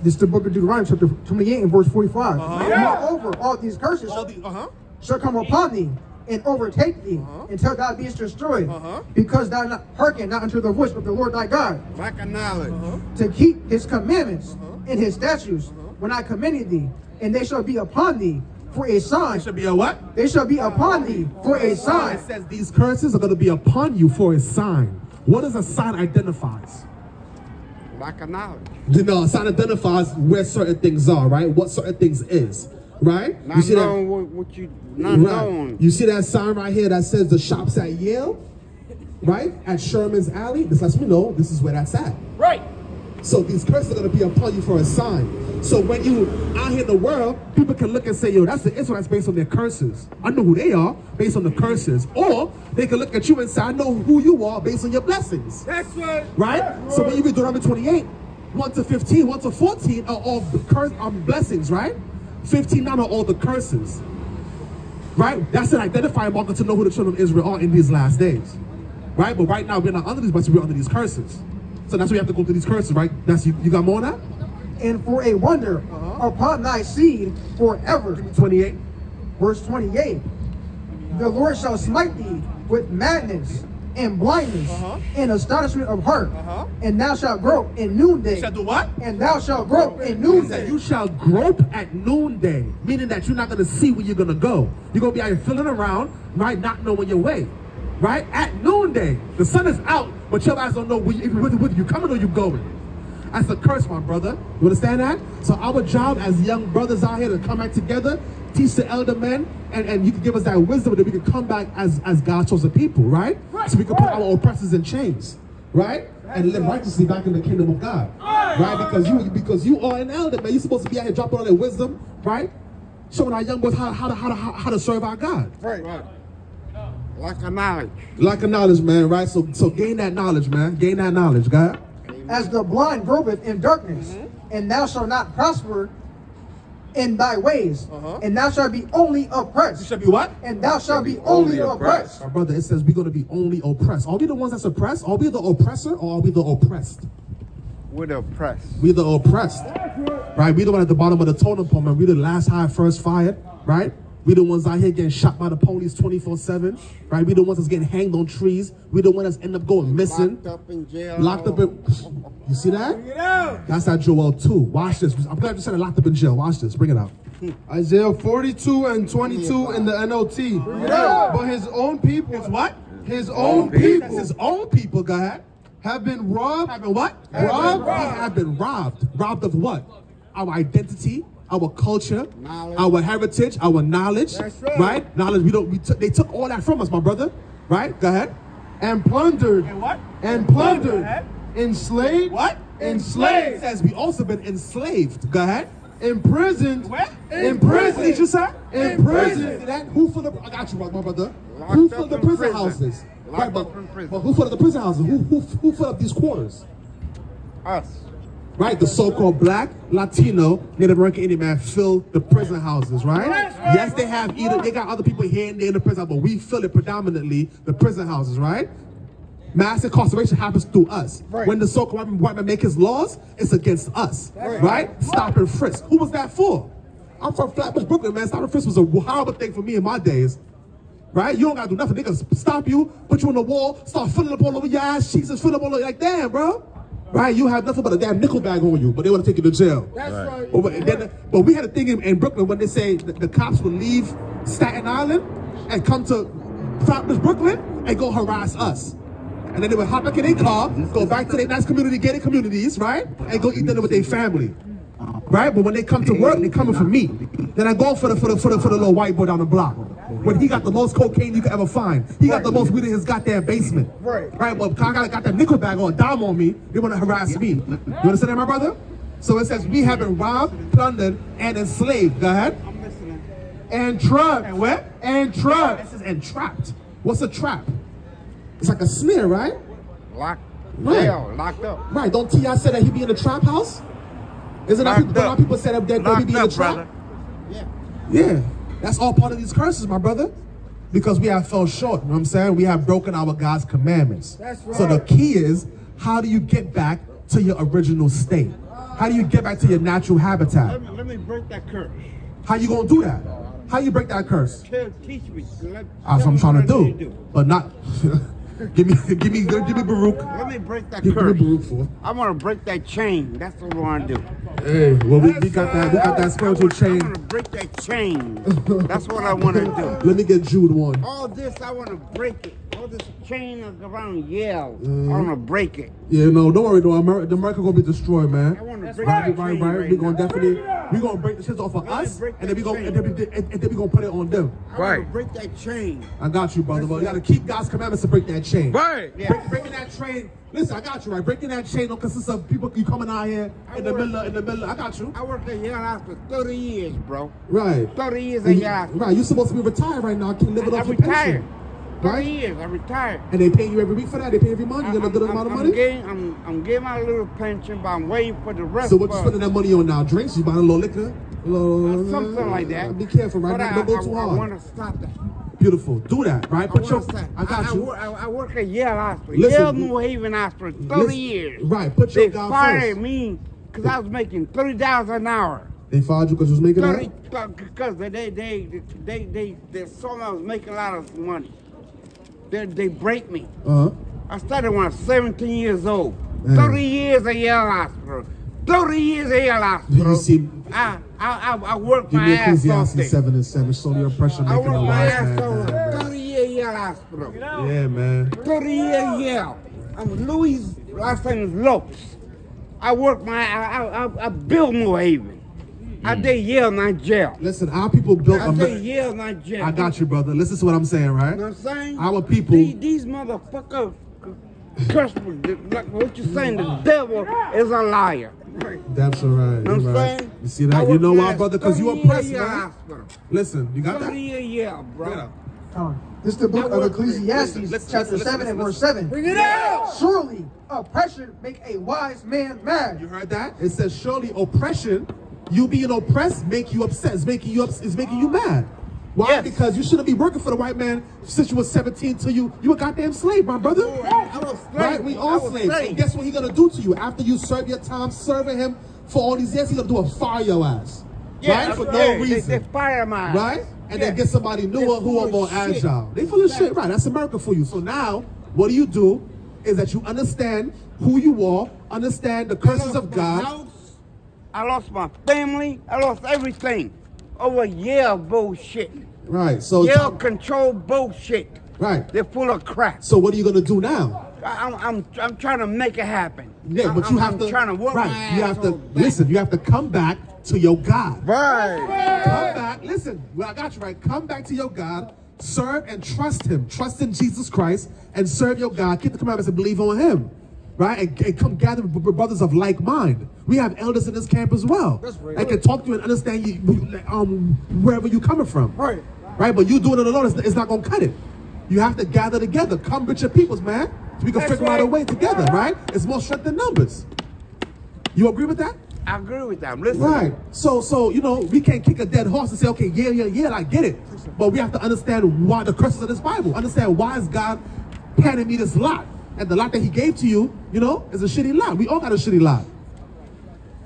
This is the book of Deuteronomy, chapter twenty-eight and verse forty-five. Uh-huh. Yeah. Moreover, all these curses all the, uh-huh. shall come upon thee and overtake thee uh-huh. until thou beest destroyed, uh-huh. because thou not hearken not unto the voice of the Lord thy God. Lack of knowledge. Uh-huh. To keep his commandments uh-huh. and his statutes uh-huh. when I commanded thee, and they shall be upon thee for a sign. They shall be a what? They shall be upon thee for a sign. It says these curses are going to be upon you for a sign. What does a sign identifies? Lack of knowledge. You know, a sign identifies where certain things are, right? What certain things is, right? Not you see knowing that, what, what you not right. knowing. You see that sign right here that says the shops at Yale, right? At Sherman's Alley. This lets me know this is where that's at. Right. So these curses are going to be upon you for a sign. So when you out here in the world, people can look and say, yo, that's the Israelites based on their curses. I know who they are based on the curses. Or they can look at you and say, I know who you are based on your blessings. That's right. Right? That's right. So when you read Deuteronomy twenty-eight, one to fifteen, one to fourteen are all the curse, um, blessings, right? fifteen, nine are all the curses. Right? That's an identifying marker to know who the children of Israel are in these last days. Right? But right now, we're not under these blessings, we're under these curses. So that's why you have to go through these curses, right? That's you, you got more on that? And for a wonder uh-huh. upon thy seed forever. twenty-eight. Verse twenty-eight. The Lord shall smite thee with madness and blindness uh-huh. and astonishment of heart. Uh-huh. And thou shalt grope in noonday. You shall do what? And thou shalt grope in noonday. You shall grope at noonday. Meaning that you're not going to see where you're going to go. You're going to be out here filling around, right? Not knowing your way. Right? At noonday. The sun is out. But your eyes don't know whether you, you coming or you going. That's a curse, my brother. You understand that? So our job as young brothers out here to come back together, teach the elder men, and, and you can give us that wisdom that we can come back as, as God's chosen people, right? right? So we can put right. our oppressors in chains, right? That's and live right. righteously back in the kingdom of God, right? right? Because you because you are an elder, man. You're supposed to be out here dropping all that wisdom, right? Showing our young boys how, how, to, how, to, how to serve our God. Right, right. Lack of knowledge. Lack of knowledge, man, right? So so gain that knowledge, man. Gain that knowledge, God. Amen. As the blind gropeth in darkness, mm-hmm. and thou shalt not prosper in thy ways, uh-huh. and thou shalt be only oppressed. You shall be what? And thou shalt be, be only, only oppressed. oppressed. My brother, it says we're going to be only oppressed. Are we the ones that's oppressed? Are we the oppressor or are we the oppressed? We're the oppressed. We're the oppressed, right? We're the one at the bottom of the totem pole, man. We're the last high, first fired, right? We the ones out here getting shot by the police twenty-four seven, right? We the ones that's getting hanged on trees. We the ones that's end up going missing. Locked up in jail. Locked up in... You see that? That's that Joel two. Watch this. I'm glad you said it locked up in jail. Watch this. Bring it out. Isaiah forty-two and twenty-two in the N L T. Bring it out. But his own people... His what? His own people. That's his own people, go ahead. Have been robbed. Have been what? Robbed. They have been robbed. Robbed of what? Our identity. Our culture, knowledge. Our heritage, our knowledge, right. right? Knowledge, we don't, we they took all that from us, my brother, right? Go ahead. And plundered. And what? And plundered. Enslaved. What? Enslaved. It says we also been enslaved. Go ahead. Imprisoned. Where? Imprisoned. Did you say? Imprisoned. Who for the, I got you, my brother. Locked who filled the prison, prison. houses? Locked right, but, prison. but who filled the prison houses? Who, who, who filled up these quarters? Us. Right, the so-called black, Latino, Native American Indian man fill the prison houses, right? Yes, they have either, they got other people here and there in the prison, but we fill it predominantly, the prison houses, right? Mass incarceration happens through us. Right. When the so-called white man make his laws, it's against us, right. right? Stop and frisk. Who was that for? I'm from Flatbush, Brooklyn, man. Stop and frisk was a horrible thing for me in my days. Right? You don't gotta do nothing. They can stop you, put you on the wall, start filling up all over your ass cheeks and filling up all over like, damn, bro. Right, you have nothing but a damn nickel bag on you, but they want to take you to jail. That's right. right. But, then, but we had a thing in, in Brooklyn when they say the, the cops would leave Staten Island and come to Brooklyn and go harass us. And then they would hop back in their car, go back to their nice community, gated communities, right? And go eat dinner with their family. Right? But when they come to work, they're coming for me. Then I go for the, for the, for the, for the little white boy down the block. when he got the most cocaine you could ever find. He got the most weed in his goddamn basement. Right. Right, well, I got, got that nickel bag on, dime on me, they want to harass me. You understand that, my brother? So it says, we have been robbed, plundered, and enslaved. Go ahead. I'm listening. And trapped. And what? And trapped. This is entrapped. What's a trap? It's like a snare, right? Locked. Right. Jail, locked up. Right. Don't T I say that he be in a trap house? Isn't that people, a lot of people said that they be in a trap? Brother. Yeah. Yeah. That's all part of these curses, my brother. Because we have fell short. You know what I'm saying? We have broken our God's commandments. That's right. So the key is, how do you get back to your original state? How do you get back to your natural habitat? Let me, let me break that curse. How you gonna do that? How you break that curse? Teach me. Let, That's what I'm trying to do, do. But not. give me, give me, give me Baruch. Let me break that give curse. Me Baruch, I want to break that chain. That's what I want to do. Hey, well we, we got that. We got that spiritual I, chain. I want to break that chain. That's what I want to do. Let me get Jude one. All this, I want to break it. All this chain is around Yale. Mm. I want to break it. Yeah, no, don't worry, though. America, America gonna be destroyed, man. I want to break right, that right, chain. Right, right. We gonna definitely, we gonna break the shit off of us, and then we gonna, and then we, and then we gonna put it on them. I right. want to break that chain. I got you, brother. But you gotta keep God's commandments to break that chain. Right. Yeah. Break, breaking that chain. Listen, I got you right. Breaking that chain don't consist of people you coming out here I in work, the middle, of, in the middle. Of, I got you. I worked at Yale after thirty years, bro. Right. Thirty years at Yale. Right. You supposed to be retired right now. I can live it off your pension. Right? Years, I retired. And they pay you every week for that? They pay every month? You get a good amount of I'm money? Getting, I'm, I'm getting my little pension, but I'm waiting for the rest. So what you spending that money on now? Drinks? You buying a little liquor? A little, uh, something uh, like that. Be careful, right? But Don't I, go I, too I, hard. I want to stop that. Beautiful. Do that, right? I, but yo, I got I, you. I, I work at Yale Hospital. Listen, Yale New Haven Hospital, thirty listen, years. Right, put your God first. They fired me because I was making thirty dollars an hour. They fired you because you was making thirty dollars? Because they, they, they, they, they, they saw I was making a lot of money. They, they break me. Uh-huh. I started when I was seventeen years old. Man. thirty years at Yale Hospital. thirty years at Yale Hospital. You see, I, I, I, I worked my ass off there. seven and seven, so your pressure making a lot of things. thirty years at Yale Hospital. Yeah, man. thirty years at Yale. I'm Louis, last name is Lopes. I worked my, I, I, I built New Haven. I did Yale, not jail. Listen, our people built America. I did Yale, not jail. I got you, brother. Listen to what I'm saying, right? You know what I'm saying? Our people. These, these motherfuckers, like what you're saying, the devil is a liar. That's all right. You know what I'm right. saying? You see that? You know why, brother? Because you oppressed, man. Listen, you got that? Yeah, bro. Oh, this is the book of Ecclesiastes, let's, chapter let's, seven let's, and let's, verse seven. Bring it out! Surely oppression make a wise man mad. You heard that? It says, surely oppression. You being oppressed make you upset. It's making you ups. It's making you mad. Why? Yes. Because you shouldn't be working for the white man since you were seventeen till you you a goddamn slave, my brother. Oh, I was slave. Right? We all slaves. Slave. And guess what he's gonna do to you after you serve your time serving him for all these years? He's gonna do a fire your ass, yeah, right? For right. no reason. They, they fire my ass. Right? And yeah. then get somebody newer who are more shit. agile. They full of shit, right? That's America for you. So now, what do you do? Is that you understand who you are, understand the curses of God. I lost my family. I lost everything over Yale bullshit. Right. So Yale control bullshit. Right. They're full of crap. So what are you gonna do now? I'm I'm I'm trying to make it happen. Yeah, but I'm, you have I'm to. Trying to work right. My you have to back. Listen. You have to come back to your God. Right. right. Come back. Listen. Well, I got you right. Come back to your God. Serve and trust Him. Trust in Jesus Christ and serve your God. Keep the commandments and believe on Him. Right? And, and come gather with brothers of like mind. We have elders in this camp as well. That's right. That can talk to you and understand you um, wherever you're coming from. Right. Right? But you doing it alone, it's not going to cut it. You have to gather together. Come with your peoples, man. So we can That's figure right. out a way together, right? It's more strength than numbers. You agree with that? I agree with that. Listen. Right. So, so you know, we can't kick a dead horse and say, okay, yeah, yeah, yeah, I get it. But we have to understand why the curses of this Bible. Understand why is God handing me this lot? And the lot that he gave to you, you know, is a shitty lot. We all got a shitty lot.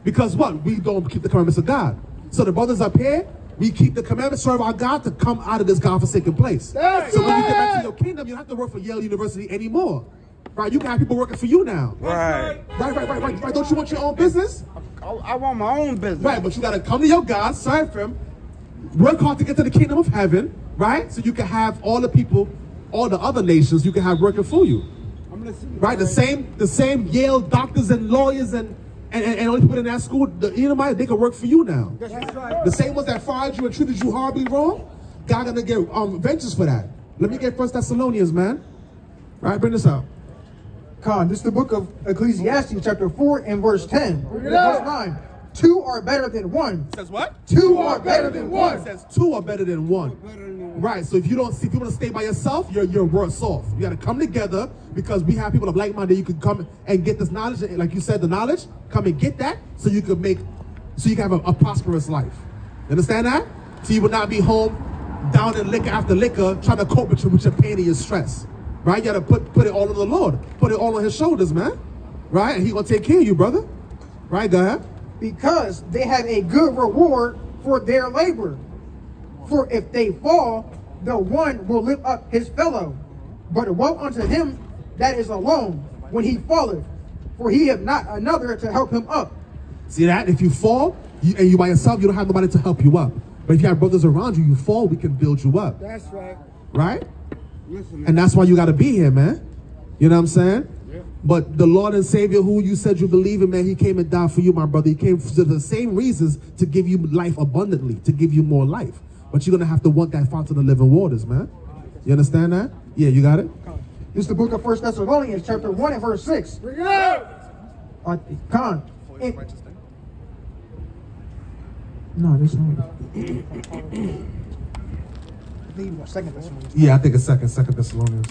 Because what? We don't keep the commandments of God. So the brothers up here, we keep the commandments, serve our God to come out of this God-forsaken place. That's so right. when you get back to your kingdom, you don't have to work for Yale University anymore. Right? You can have people working for you now. Right. Right, right, right, right. right. Don't you want your own business? I, I want my own business. Right, but you got to come to your God, serve him, work hard to get to the kingdom of heaven, right? So you can have all the people, all the other nations you can have working for you. Right, the same, the same Yale doctors and lawyers and and and, and only people in that school, the Edomite, they can work for you now. That's right. The same ones that fired you and treated you horribly wrong, God gonna get um, vengeance for that. Let me get First Thessalonians, man. All right, bring this out. Con, this is the book of Ecclesiastes, chapter four and verse ten. Bring it up. Verse nine. Two are better than one. Says what? Two, two are better, better than one. one. Says two are better than one. Better than one. Right. So if you don't, see, if you want to stay by yourself, you're you're worse off. You got to come together because we have people of like mind that you can come and get this knowledge. And like you said, the knowledge, come and get that, so you can make, so you can have a, a prosperous life. You understand that? So you will not be home, down in liquor after liquor, trying to cope with your, with your pain and your stress. Right? You got to put put it all on the Lord. Put it all on His shoulders, man. Right? And He gonna take care of you, brother. Right? Go ahead. Because they have a good reward for their labor. For if they fall, the one will lift up his fellow. But woe unto him that is alone when he falleth, for he have not another to help him up. See that? If you fall, you, and you by yourself, you don't have nobody to help you up. But if you have brothers around you, you fall, we can build you up. That's right. Right? Listen, and that's why you got to be here, man. You know what I'm saying? But the Lord and Savior who you said you believe in, man, He came and died for you, my brother. He came for the same reasons, to give you life abundantly, to give you more life. But you're going to have to want that fountain of living waters, man. You understand that? Yeah, you got it? This is the book of First Thessalonians, chapter one and verse six. Bring it up! Uh, Con. It, no, there's no. I think it was Second Thessalonians. Yeah, I think it's Second, Second Thessalonians.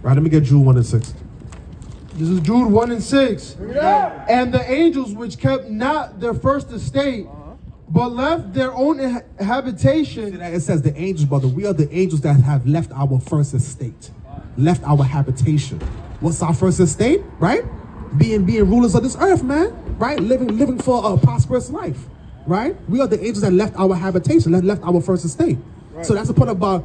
Right, let me get Jude one and six. This is Jude one and six. Yeah. And the angels which kept not their first estate, uh-huh. but left their own habitation. It says the angels, brother. We are the angels that have left our first estate, left our habitation. What's our first estate? Right? Being being rulers of this earth, man. Right? Living living for a prosperous life. Right? We are the angels that left our habitation, that left our first estate. Right. So that's the point about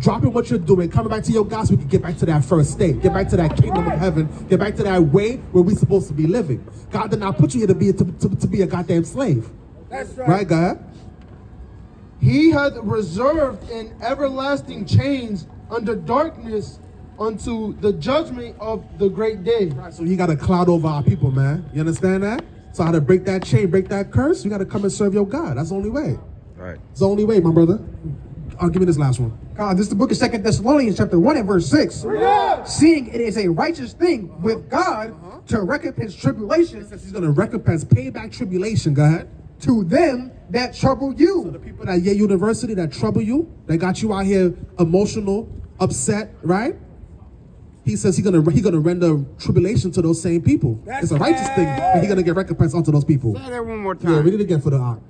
dropping what you're doing, coming back to your gospel, we can get back to that first state, get back to that kingdom of heaven, get back to that way where we're supposed to be living. God did not put you here to be to, to, to be a goddamn slave. That's right. Right, God? He hath reserved in everlasting chains under darkness unto the judgment of the great day. Right, so He got a cloud over our people, man. You understand that? So how to break that chain, break that curse, you got to come and serve your God. That's the only way. Right. It's the only way, my brother. I'll give me this last one. God, this is the book of Second Thessalonians, chapter one and verse six. Yeah. Seeing it is a righteous thing uh-huh. with God uh-huh. to recompense tribulation. It says He's going to recompense, pay back tribulation, God, to them that trouble you. So the people at Yale University that trouble you, that got you out here emotional, upset, right? He says he's going to he's gonna render tribulation to those same people. That's it's a righteous bad. thing, and He's going to get recompense onto those people. Say that one more time. Yeah, read it again for the ark.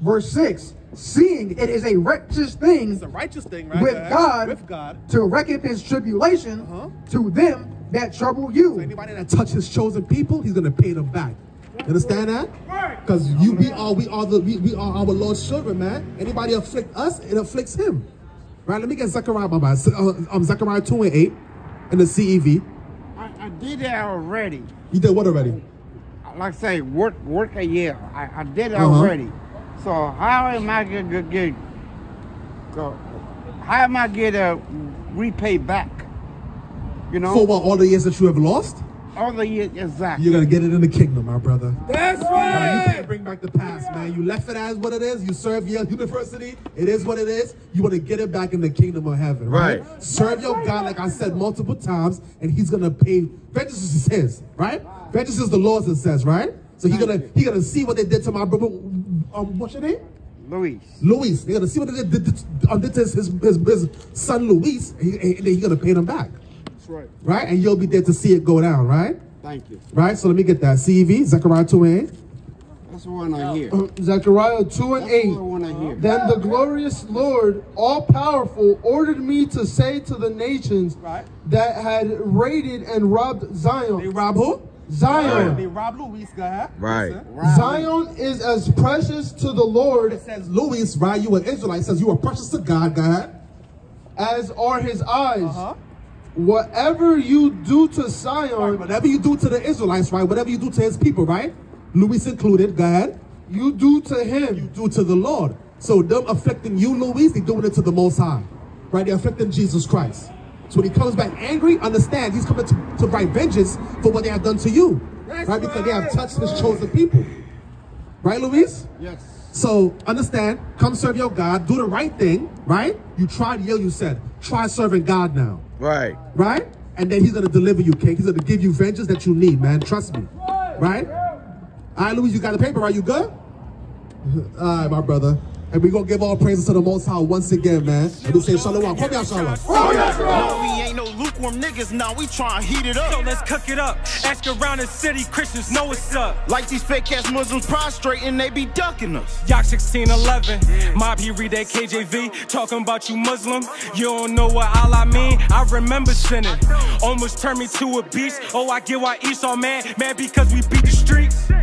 Verse six. Seeing it is a righteous thing, it's a righteous thing right? with, God with God to recompense tribulation uh-huh. to them that trouble you. So anybody that touches chosen people, He's going to pay them back. You understand that? Because you, we are, we are the, we, we are our Lord's children, man. Anybody afflict us, it afflicts Him. Right? Let me get Zechariah, my man. Um, Zechariah two and eight in the C E V. I, I did that already. You did what already? Like I say, work, work a year. I, I did it uh-huh. already. So how am I gonna get? Go, how am I gonna repay back? You know. For what? All the years that you have lost. All the years, exactly. You're gonna get it in the kingdom, my brother. That's right. Now, you can't bring back the past, yeah. man. You left it as what it is. You serve Yale University. It is what it is. You want to get it back in the kingdom of heaven, right? right. Serve your God, like I said multiple times, and He's gonna pay. Vengeance is His, right? Wow. Vengeance is the Lord's, it says, right? So He's gonna He's gonna see what they did to my brother. Um, what's your name? Luis. Luis. They're going to see what they did, did, did, did to his, his, his son Luis, and he's he going to pay them back. That's right. Right? And you'll be there to see it go down, right? Thank you. Right? So let me get that. C E V, Zechariah two and eight. That's the one I hear. Uh, Zechariah two and That's eight. The one I hear. Then the glorious Lord, all-powerful, ordered me to say to the nations right. that had raided and robbed Zion. They robbed who? Zion. Right. Zion is as precious to the Lord. It says, Luis, right? You an Israelite. It says, you are precious to God, God. As are His eyes. Uh-huh. Whatever you do to Zion. Right, whatever you do to the Israelites, right? Whatever you do to His people, right? Luis included, God. You do to Him. You do to the Lord. So them afflicting you, Luis, they're doing it to the Most High. Right? They're afflicting Jesus Christ. So when He comes back angry, understand He's coming to, to write vengeance for what they have done to you. That's right? Because right. they have touched His chosen people. Right, Luis? Yes. So understand, come serve your God, do the right thing, right? You tried Yale, you said, try serving God now. Right. Right? And then he's going to deliver you, King. He's going to give you vengeance that you need, man. Trust me. Right? All right, Louis, you got the paper, right? You good? All right, my brother. And we're going to give all praises to the Most High once again, man. And we say Shalom. Come here, Shalom. No, we ain't no lukewarm niggas now. We trying to heat it up. So let's cook it up. Ask around the city, Christians know what's up. Like these fake-ass Muslims prostrating, they be ducking us. Yak sixteen eleven. Yeah. Mob, he read that K J V. Talking about you Muslim. You don't know what Allah mean. I remember sinning. Almost turned me to a beast. Oh, I get why Esau mad. Mad because we beat the streets.